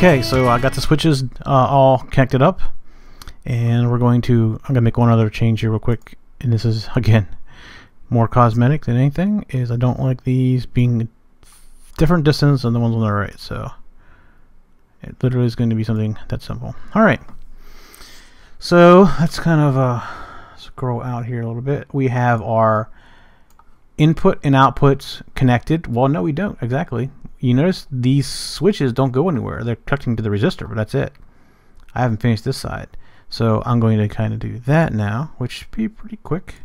Okay, so I got the switches uh, all connected up, and we're going to, I'm going to make one other change here real quick, and this is, again, more cosmetic than anything, is I don't like these being different distance than the ones on the right, so it literally is going to be something that simple. Alright, so let's kind of uh, scroll out here a little bit. We have our input and outputs connected. Well, no, we don't, exactly. You notice these switches don't go anywhere. They're connecting to the resistor, but that's it. I haven't finished this side. So I'm going to kind of do that now, which should be pretty quick.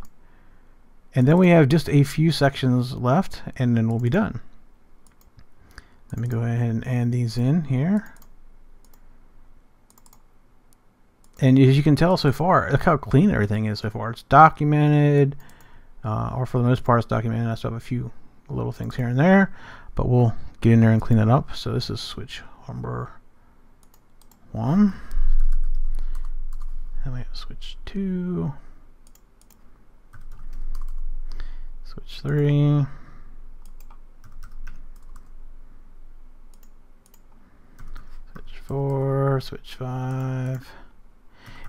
And then we have just a few sections left, and then we'll be done. Let me go ahead and add these in here. And as you can tell so far, look how clean everything is so far. It's documented, uh, or for the most part it's documented. I still have a few little things here and there, but we'll get in there and clean it up. So this is switch number one, and we have switch two, switch three, switch four, switch five.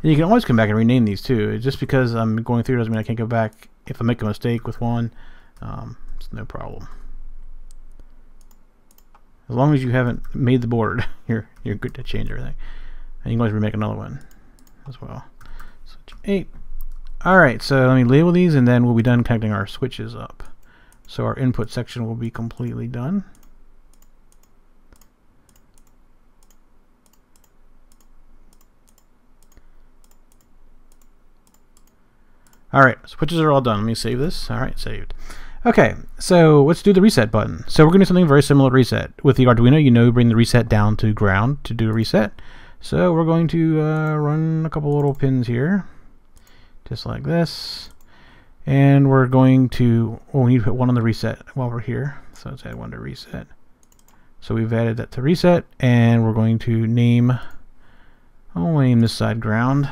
And you can always come back and rename these too. Just because I'm going through doesn't mean I can't go back if I make a mistake with one. Um, it's no problem. As long as you haven't made the board, you're you're good to change everything. And you can always remake another one as well. Switch eight. Alright, so let me label these, and then we'll be done connecting our switches up. So our input section will be completely done. Alright, switches are all done. Let me save this. Alright, saved. Okay, so let's do the reset button. So we're going to do something very similar to reset. With the Arduino, you know, bring the reset down to ground to do a reset. So we're going to uh, run a couple little pins here, just like this. And we're going to, well, we need to put one on the reset while we're here. So let's add one to reset. So we've added that to reset, and we're going to name, I'll name this side ground.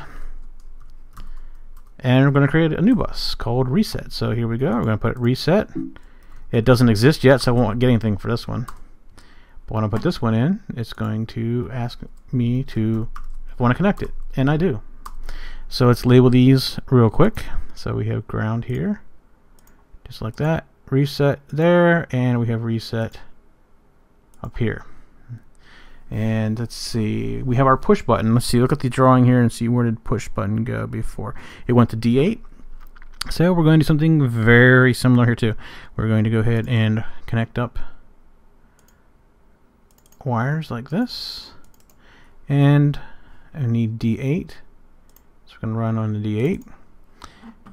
And we're going to create a new bus called reset. So here we go. We're going to put reset. It doesn't exist yet, so I won't get anything for this one. But when I put this one in, it's going to ask me to if I want to connect it, and I do. So let's label these real quick. So we have ground here, just like that. Reset there, and we have reset up here. And let's see, we have our push button. Let's see, look at the drawing here and see where did push button go before. It went to D eight, So we're going to do something very similar here too. We're going to go ahead and connect up wires like this, and I need D eight, so we can run on the D eight,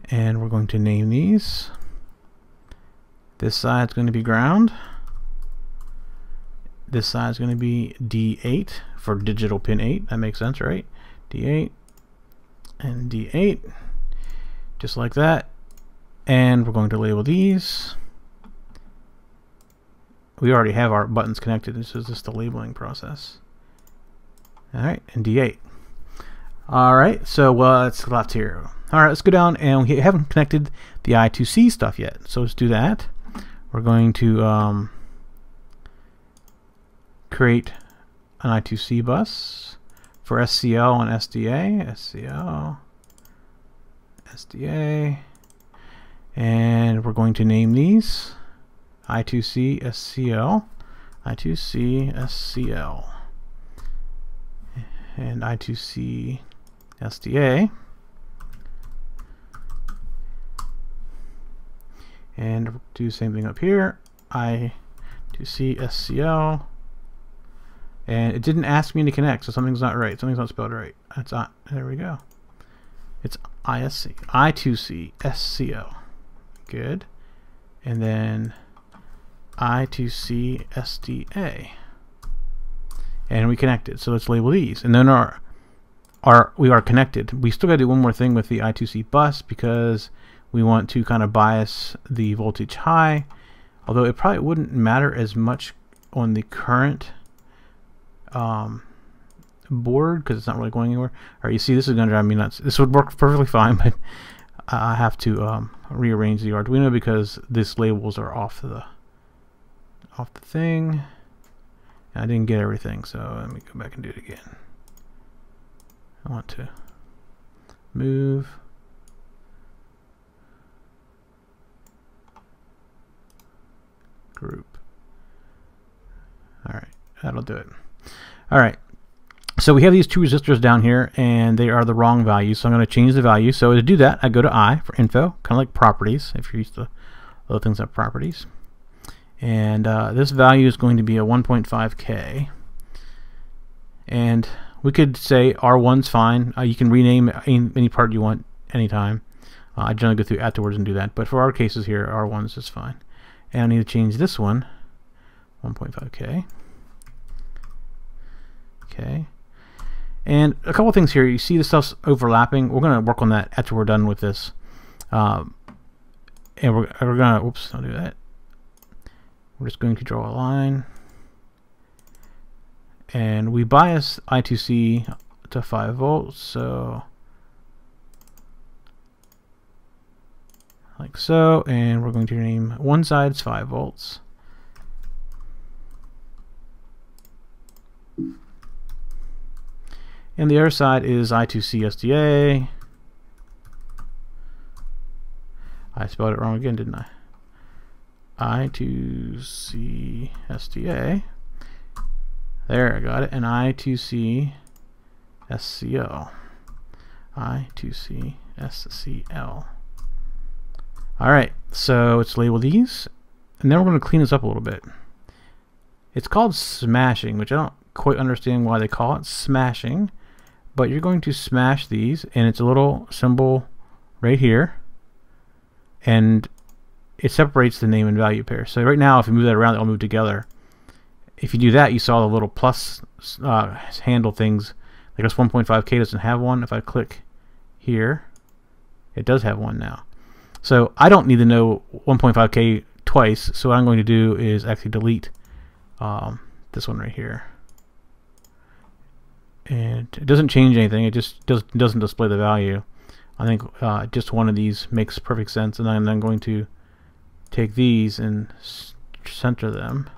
and we're going to name these. This side is going to be ground. This side is going to be D eight for digital pin eight. That makes sense, right? D eight and D eight, just like that. And we're going to label these. We already have our buttons connected. This is just the labeling process. Alright, and D eight. Alright, so what's left here? Alright, let's go down, and we haven't connected the I two C stuff yet. So let's do that. We're going to um, create an I two C bus for S C L and S D A. S C L, S D A. And we're going to name these. I two C S C L, I two C S C L, and I two C S D A, and we'll do the same thing up here, I two C S C L, and it didn't ask me to connect, so something's not right, something's not spelled right. That's not, there we go. It's I S C, I two C S C L, good, and then I two C S D A, and we connected. So let's label these, and then our our we are connected. We still got to do one more thing with the I two C bus because we want to kind of bias the voltage high. Although it probably wouldn't matter as much on the current um, board because it's not really going anywhere. All right, you see, this is going to drive me nuts. This would work perfectly fine, but I have to um, rearrange the Arduino because these labels are off the. off the thing. I didn't get everything, so let me go back and do it again. I want to move. Group. Alright, that'll do it. Alright, so we have these two resistors down here, and they are the wrong value, so I'm going to change the value. So to do that, I go to I for info, kind of like properties, if you're used to other things like properties. And uh, this value is going to be a one point five K, and we could say R one's fine. Uh, you can rename any, any part you want anytime. Uh, I generally go through afterwards and do that, but for our cases here, R one's is fine. And I need to change this one, one point five K. Okay. And a couple things here. You see the stuff's overlapping. We're going to work on that after we're done with this, um, and we're, we're going to. Oops, don't do that. We're just going to draw a line, and we bias I two C to five volts, so like so, and we're going to name one side's five volts, and the other side is I two C S D A. I spelled it wrong again, didn't I? I two C S D A. There, I got it. And I two C S C L. I two C S C L. Alright, so let's label these. And then we're going to clean this up a little bit. It's called smashing, which I don't quite understand why they call it smashing. But you're going to smash these, and it's a little symbol right here. And it separates the name and value pair. So right now, if you move that around, it'll move together. If you do that, you saw the little plus uh, handle things. I guess one point five K doesn't have one. If I click here, it does have one now. So I don't need to know one point five K twice. So what I'm going to do is actually delete um, this one right here. And it doesn't change anything. It just does, doesn't display the value. I think uh, just one of these makes perfect sense. And I'm then going to take these and center them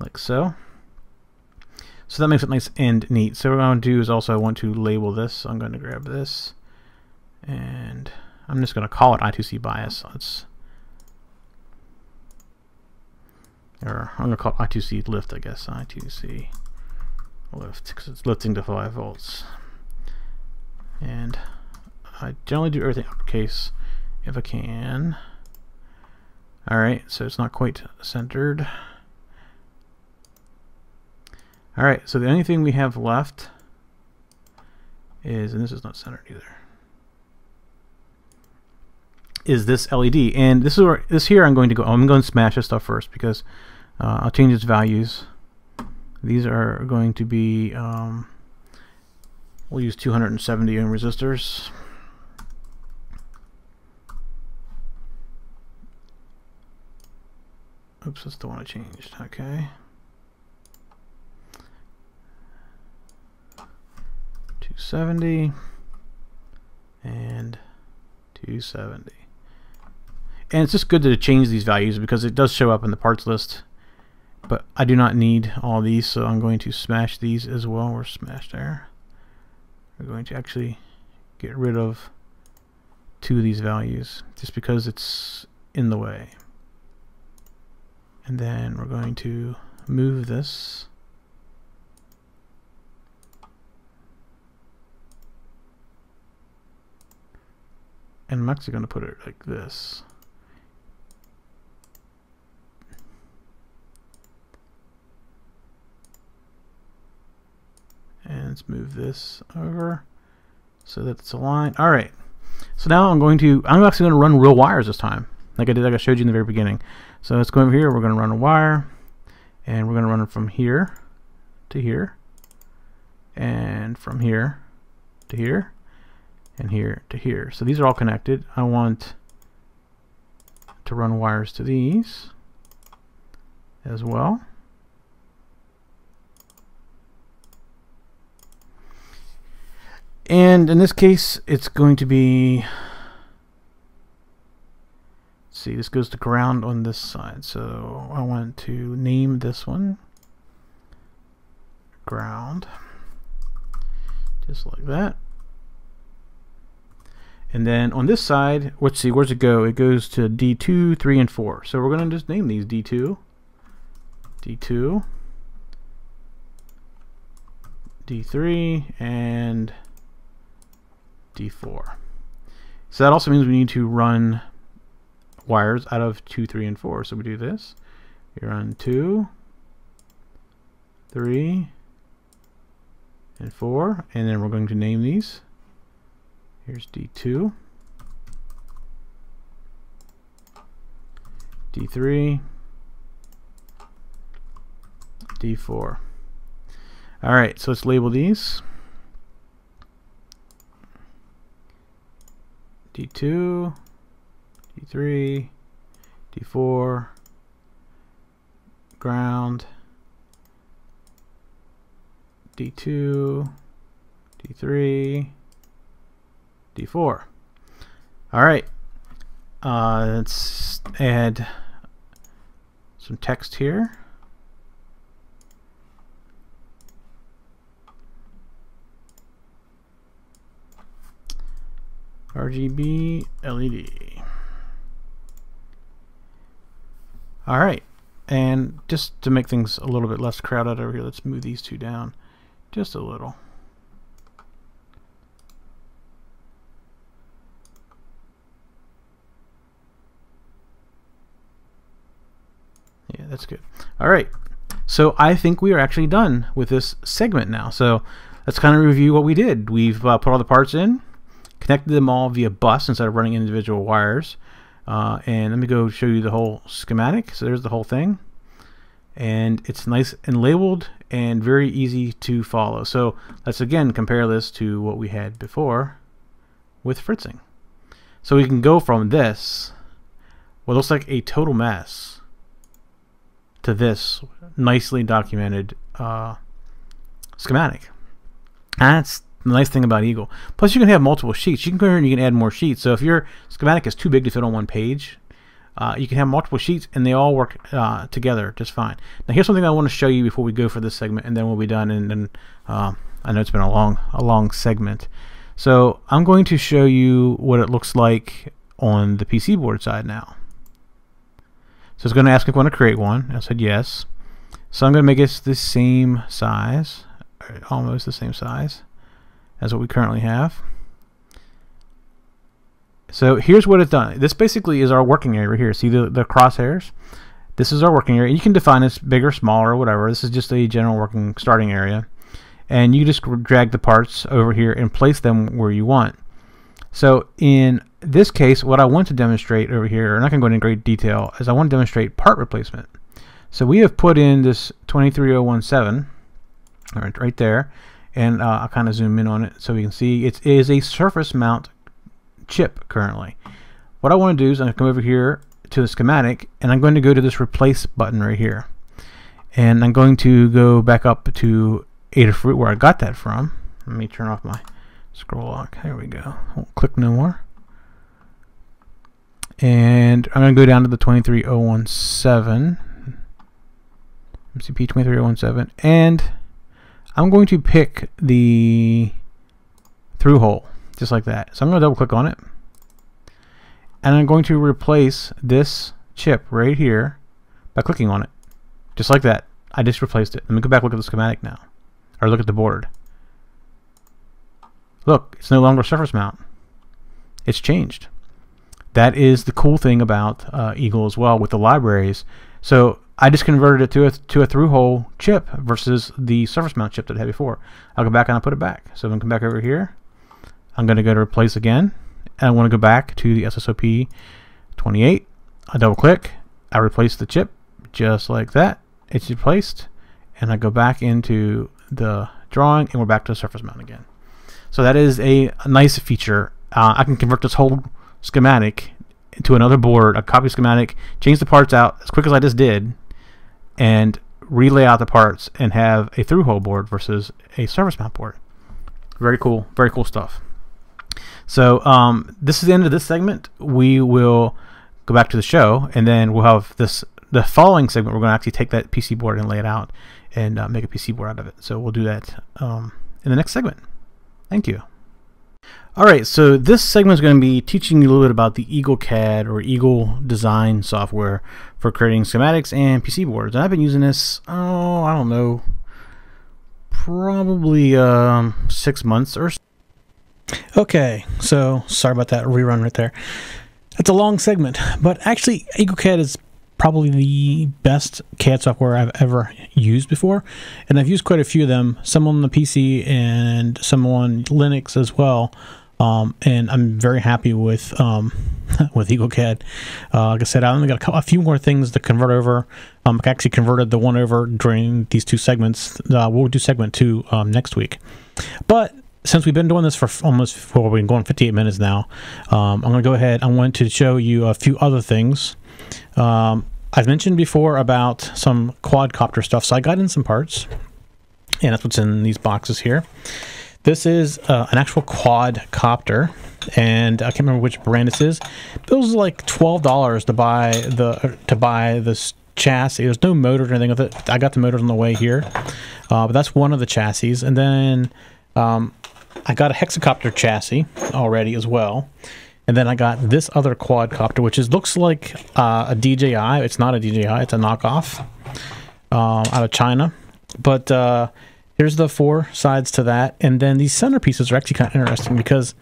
like so. So that makes it nice and neat. So what I'm going to do is also I want to label this. So I'm going to grab this, and I'm just going to call it I two C bias. Let's, or I'm going to call it I two C lift, I guess. I two C lift because it's lifting to five volts, and I generally do everything uppercase if I can. Alright, so it's not quite centered. Alright, so the only thing we have left is, and this is not centered either, is this L E D. And this is where, this here I'm going to go, I'm going to smash this stuff first because uh, I'll change its values. These are going to be, um, we'll use two hundred seventy ohm resistors. Oops, that's the one I changed, okay. two seventy and two seventy. And it's just good to change these values because it does show up in the parts list. But I do not need all these, so I'm going to smash these as well. We're smashed there. We're going to actually get rid of two of these values just because it's in the way. And then we're going to move this. And I'm actually going to put it like this. And let's move this over so that it's aligned. Alright, so now I'm going to, I'm actually going to run real wires this time. Like I did, like I showed you in the very beginning. So let's go over here, we're going to run a wire, and we're going to run it from here to here, and from here to here, and here to here. So these are all connected. I want to run wires to these as well. And in this case, it's going to be, see, this goes to ground on this side, so I want to name this one ground, just like that. And then on this side, let's see, where's it go? It goes to D two, three, and four. So we're going to just name these D two, D two, D three, and D four. So that also means we need to run wires out of two, three, and four. So we do this. We run two, three, and four, and then we're going to name these. Here's D two, D three, D four. All right, so let's label these. D two. D three, D four, ground, D two, D three, D four. Alright, uh, let's add some text here. R G B L E D. Alright, and just to make things a little bit less crowded over here, let's move these two down just a little. Yeah, that's good. Alright, so I think we are actually done with this segment now. So let's kind of review what we did. We've uh, put all the parts in, connected them all via bus instead of running individual wires. Uh, and let me go show you the whole schematic. So there's the whole thing, and it's nice and labeled and very easy to follow. So let's again compare this to what we had before with Fritzing. So we can go from this, what looks like a total mess, to this nicely documented uh, schematic. And that's the nice thing about Eagle. Plus you can have multiple sheets. You can go here and you can add more sheets. So if your schematic is too big to fit on one page, uh, you can have multiple sheets and they all work uh, together just fine. Now here's something I want to show you before we go for this segment, and then we'll be done. And then uh, I know it's been a long a long segment. So I'm going to show you what it looks like on the P C board side now. So it's going to ask if I want to create one. I said yes. So I'm going to make it the same size, almost the same size as what we currently have. So here's what it's done. This basically is our working area right here. See the, the crosshairs? This is our working area. You can define this bigger, smaller, or whatever. This is just a general working starting area. And you just drag the parts over here and place them where you want. So in this case, what I want to demonstrate over here, and I can go into great detail, is I want to demonstrate part replacement. So we have put in this two three zero one seven right, right there, and uh, I'll kind of zoom in on it so we can see it is a surface mount chip currently. What I want to do is I'm going to come over here to the schematic, and I'm going to go to this replace button right here, and I'm going to go back up to Adafruit where I got that from. Let me turn off my scroll lock. There we go. Won't click no more. And I'm going to go down to the two three zero one seven M C P two three zero one seven, and I'm going to pick the through hole just like that. So I'm going to double click on it, and I'm going to replace this chip right here by clicking on it just like that. I just replaced it. Let me go back and look at the schematic now, or look at the board. Look, it's no longer surface mount. It's changed. That is the cool thing about uh, Eagle as well with the libraries. So I just converted it to a, to a through-hole chip versus the surface mount chip that I had before. I'll go back and I'll put it back. So I'm going to come back over here. I'm going to go to replace again, and I want to go back to the S S O P twenty-eight. I double click. I replace the chip just like that. It's replaced, and I go back into the drawing, and we're back to the surface mount again. So that is a, a nice feature. Uh, I can convert this whole schematic to another board, a copy schematic, change the parts out as quick as I just did, and relay out the parts and have a through-hole board versus a surface mount board. Very cool, very cool stuff. So um, this is the end of this segment. We will go back to the show, and then we'll have this the following segment. We're going to actually take that P C board and lay it out and uh, make a P C board out of it. So we'll do that um, in the next segment. Thank you. Alright, so this segment is going to be teaching you a little bit about the Eagle C A D or Eagle design software for creating schematics and P C boards. And I've been using this, oh, I don't know, probably um, six months or so. Okay, so sorry about that rerun right there. That's a long segment, but actually Eagle C A D is probably the best C A D software I've ever used before, and I've used quite a few of them, some on the P C and some on Linux as well, um, and I'm very happy with um, with Eagle C A D. Uh, like I said, I only got a, couple, a few more things to convert over. um, I actually converted the one over during these two segments. Uh, we'll do segment two um, next week, but since we've been doing this for almost, well, we've been going fifty-eight minutes now, um, I'm going to go ahead. I want to show you a few other things. Um, I've mentioned before about some quadcopter stuff, so I got in some parts, and that's what's in these boxes here. This is uh, an actual quadcopter, and I can't remember which brand this is. It was like twelve dollars to buy the to buy this chassis. There's no motor or anything with it. I got the motors on the way here, uh, but that's one of the chassis, and then um, I got a hexacopter chassis already as well. And then I got this other quadcopter, which is looks like uh, a D J I. It's not a D J I. It's a knockoff um, out of China. But uh, here's the four sides to that. And then these centerpieces are actually kind of interesting because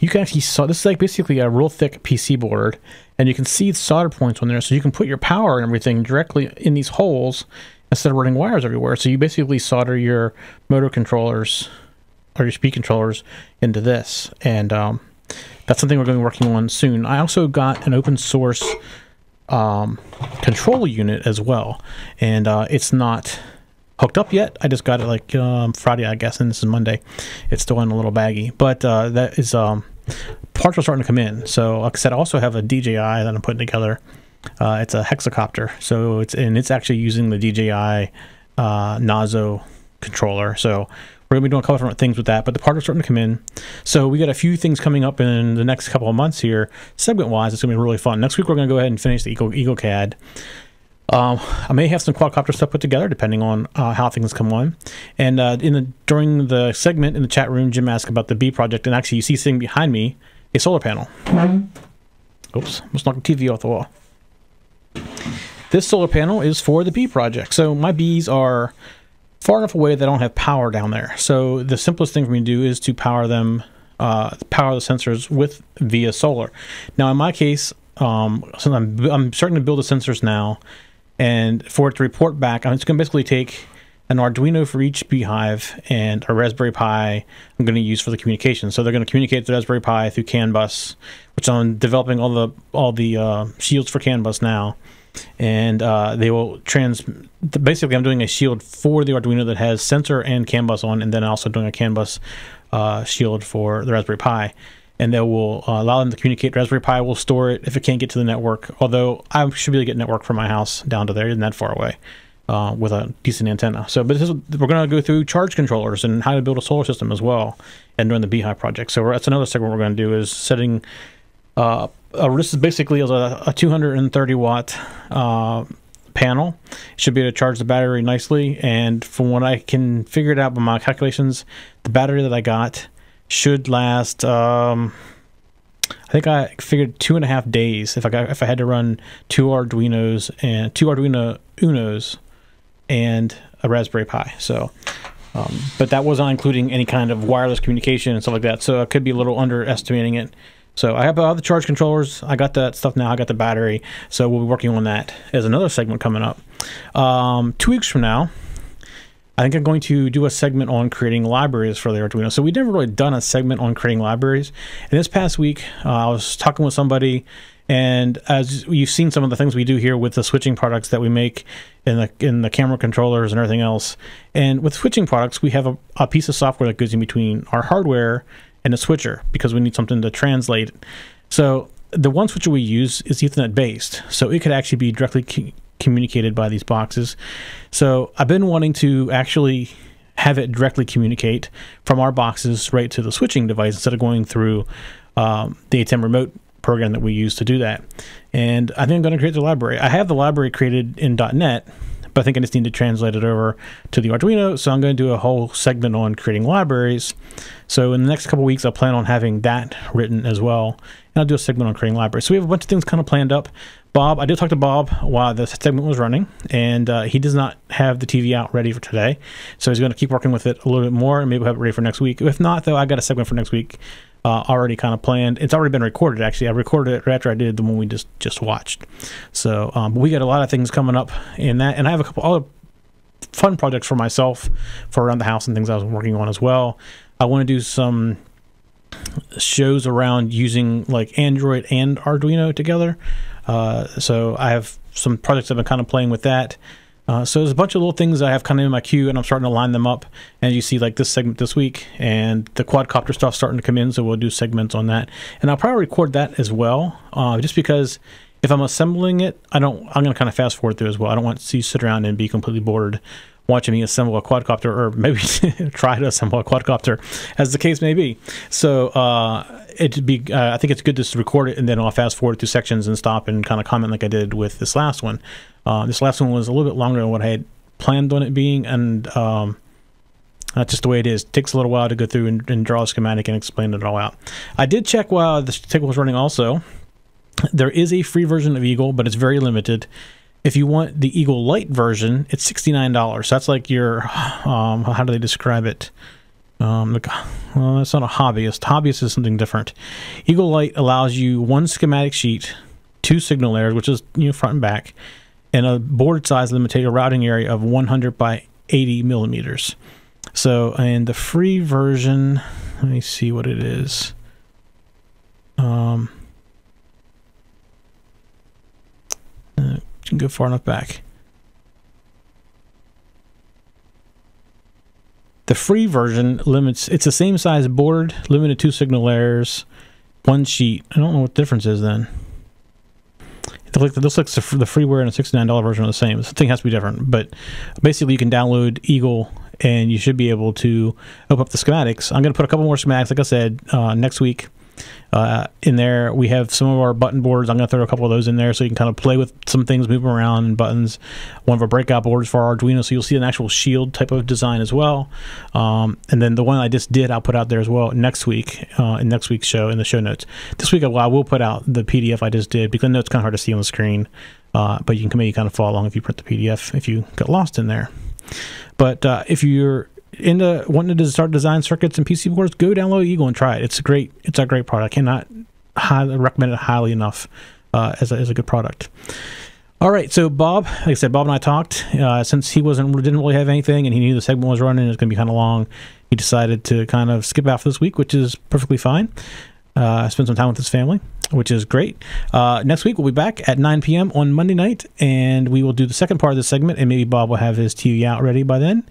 you can actually solder. This is like basically a real thick P C board. And you can see solder points on there. So you can put your power and everything directly in these holes instead of running wires everywhere. So you basically solder your motor controllers or your speed controllers into this. And Um, that's something we're going to be working on soon. I also got an open source um, control unit as well, and uh, it's not hooked up yet. I just got it like um, Friday, I guess, and this is Monday. It's still in a little baggie, but uh, that is um, parts are starting to come in. So, like I said, I also have a D J I that I'm putting together. Uh, it's a hexacopter, so it's and it's actually using the D J I uh, Naza controller. So we're going to be doing a couple different things with that, but the parts are starting to come in. So we got a few things coming up in the next couple of months here. Segment-wise, it's going to be really fun. Next week, we're going to go ahead and finish the Eagle, Eagle C A D. Um, I may have some quadcopter stuff put together, depending on uh, how things come on. And uh, in the during the segment in the chat room, Jim asked about the B project, and actually you see sitting behind me a solar panel. Mm-hmm. Oops, almost knocked the T V off the wall. This solar panel is for the B project. So my Bs are far enough away that I don't have power down there. So the simplest thing for me to do is to power them uh, power the sensors with via solar. Now, in my case, um, since I'm, I'm starting to build the sensors now, and for it to report back, I'm just going to basically take an Arduino for each beehive and a Raspberry Pi I'm going to use for the communication. So they're going to communicate to the Raspberry Pi through CAN bus, which I'm developing all the all the uh, shields for CAN bus now. And uh, they will trans. Basically, I'm doing a shield for the Arduino that has sensor and CAN bus on, and then also doing a CAN bus uh, shield for the Raspberry Pi. And that will uh, allow them to communicate. Raspberry Pi will store it if it can't get to the network. Although I should be able to get network from my house down to there. It isn't that far away. Uh, with a decent antenna. So, but this is, we're going to go through charge controllers and how to build a solar system as well, and run the Beehive project. So that's another segment we're going to do, is setting. Uh, uh, this is basically a, a two hundred thirty watt uh, panel. It should be able to charge the battery nicely. And from what I can figure it out by my calculations, the battery that I got should last. Um, I think I figured two and a half days if I got, if I had to run two Arduinos and two Arduino Unos. And a Raspberry Pi. So, um, but that was not including any kind of wireless communication and stuff like that. So I could be a little underestimating it. So I have all the charge controllers. I got that stuff now. I got the battery. So we'll be working on that as another segment coming up. Um, two weeks from now, I think I'm going to do a segment on creating libraries for the Arduino. So we've never really done a segment on creating libraries. And this past week, uh, I was talking with somebody. And as you've seen, some of the things we do here with the switching products that we make in the in the camera controllers and everything else. And with switching products, we have a, a piece of software that goes in between our hardware and the switcher, because we need something to translate. So the one switcher we use is Ethernet based, so it could actually be directly c communicated by these boxes. So I've been wanting to actually have it directly communicate from our boxes right to the switching device, instead of going through um, the ATEM remote program that we use to do that. And I think I'm going to create the library. I have the library created in dot net, but I think I just need to translate it over to the Arduino. So I'm going to do a whole segment on creating libraries. So in the next couple of weeks, I plan on having that written as well. And I'll do a segment on creating libraries. So we have a bunch of things kind of planned up. Bob, I did talk to Bob while the segment was running, and uh, he does not have the T V out ready for today. So he's going to keep working with it a little bit more, and maybe we'll have it ready for next week. If not, though, I got a segment for next week uh, already kind of planned. It's already been recorded, actually. I recorded it right after I did the one we just, just watched. So um, we got a lot of things coming up in that, and I have a couple other fun projects for myself for around the house and things I was working on as well. I want to do some shows around using like Android and Arduino together. Uh, so I have some projects I've been kind of playing with that. Uh, so there's a bunch of little things I have kind of in my queue, and I'm starting to line them up. And you see like this segment this week, and the quadcopter stuff starting to come in. So we'll do segments on that, and I'll probably record that as well. Uh, just because if I'm assembling it, I don't, I'm going to kind of fast forward through as well. I don't want to sit around and be completely bored watching me assemble a quadcopter, or maybe try to assemble a quadcopter, as the case may be. So uh, it'd be, uh, I think it's good just to record it, and then I'll fast forward through sections and stop and kind of comment like I did with this last one. Uh, this last one was a little bit longer than what I had planned on it being, and um, that's just the way it is. It takes a little while to go through and, and draw a schematic and explain it all out. I did check while the tickle was running also. There is a free version of Eagle, but it's very limited. If you want the Eagle Lite version, it's sixty-nine dollars. So that's like your, um, how do they describe it? Um, well, that's not a hobbyist. Hobbyist is something different. Eagle Lite allows you one schematic sheet, two signal layers, which is, you know, front and back, and a board size limited, a routing area of one hundred by eighty millimeters. So, and the free version, let me see what it is. Um, uh, Can go far enough back. The free version limits, it's the same size board, limited two signal layers, one sheet. I don't know what the difference is then. It looks like the freeware and the sixty-nine dollar version are the same. This thing has to be different, but basically you can download Eagle and you should be able to open up the schematics. I'm going to put a couple more schematics, like I said, uh, next week. Uh, in there we have some of our button boards. I'm going to throw a couple of those in there so you can kind of play with some things, move them around, and buttons. One of our breakout boards for our Arduino, so you'll see an actual shield type of design as well. Um, and then the one I just did, I'll put out there as well next week, uh, in next week's show, in the show notes. This week I will put out the P D F I just did, because I know it's kind of hard to see on the screen, uh, but you can maybe kind of follow along if you print the P D F if you get lost in there. But uh, if you're into wanting to start design circuits and P C boards, go download Eagle and try it. It's a great, it's a great product. I cannot highly recommend it highly enough uh, as a, as a good product. All right, so Bob, like I said, Bob and I talked. Uh, since he wasn't didn't really have anything, and he knew the segment was running, it was going to be kind of long, he decided to kind of skip out for this week, which is perfectly fine. Uh, spend some time with his family, which is great. Uh, next week, we'll be back at nine p m on Monday night, and we will do the second part of the segment, and maybe Bob will have his T V out ready by then.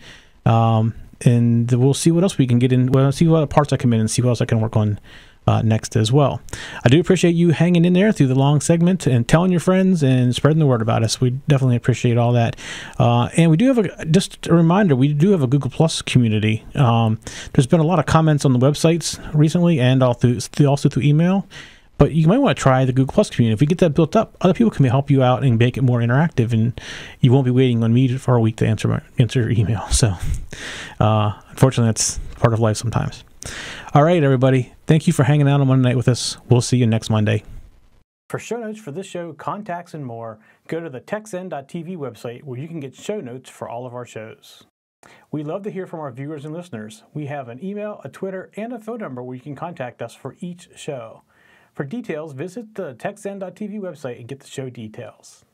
Um, and we'll see what else we can get in. Well, see what parts I come in and see what else I can work on uh, next as well. I do appreciate you hanging in there through the long segment and telling your friends and spreading the word about us. We definitely appreciate all that. Uh, and we do have a, just a reminder, we do have a Google Plus community. Um, there's been a lot of comments on the websites recently and all through, also through email. But you might want to try the Google Plus community. If we get that built up, other people can help you out and make it more interactive, and you won't be waiting on me for a week to answer my, answer your email. So, uh, unfortunately, that's part of life sometimes. All right, everybody. Thank you for hanging out on Monday night with us. We'll see you next Monday. For show notes for this show, contacts, and more, go to the Tech Zen dot T V website where you can get show notes for all of our shows. We love to hear from our viewers and listeners. We have an email, a Twitter, and a phone number where you can contact us for each show. For details, visit the Tech Zen dot T V website and get the show details.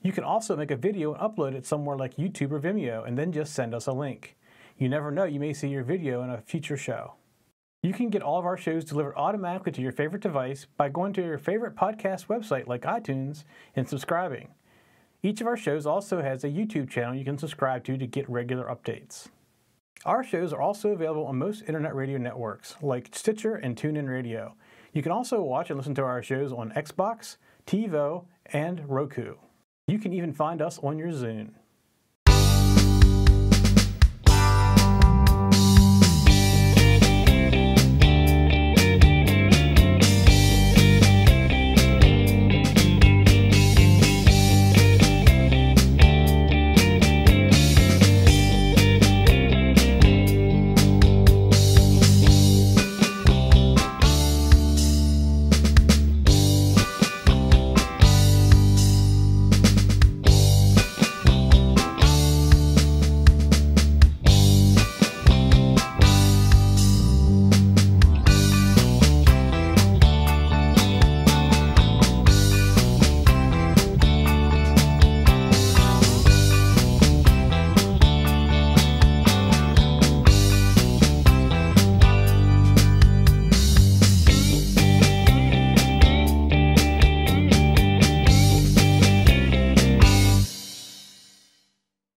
You can also make a video and upload it somewhere like YouTube or Vimeo, and then just send us a link. You never know, you may see your video in a future show. You can get all of our shows delivered automatically to your favorite device by going to your favorite podcast website like iTunes and subscribing. Each of our shows also has a YouTube channel you can subscribe to to get regular updates. Our shows are also available on most internet radio networks like Stitcher and TuneIn Radio. You can also watch and listen to our shows on Xbox, TiVo, and Roku. You can even find us on your Zune.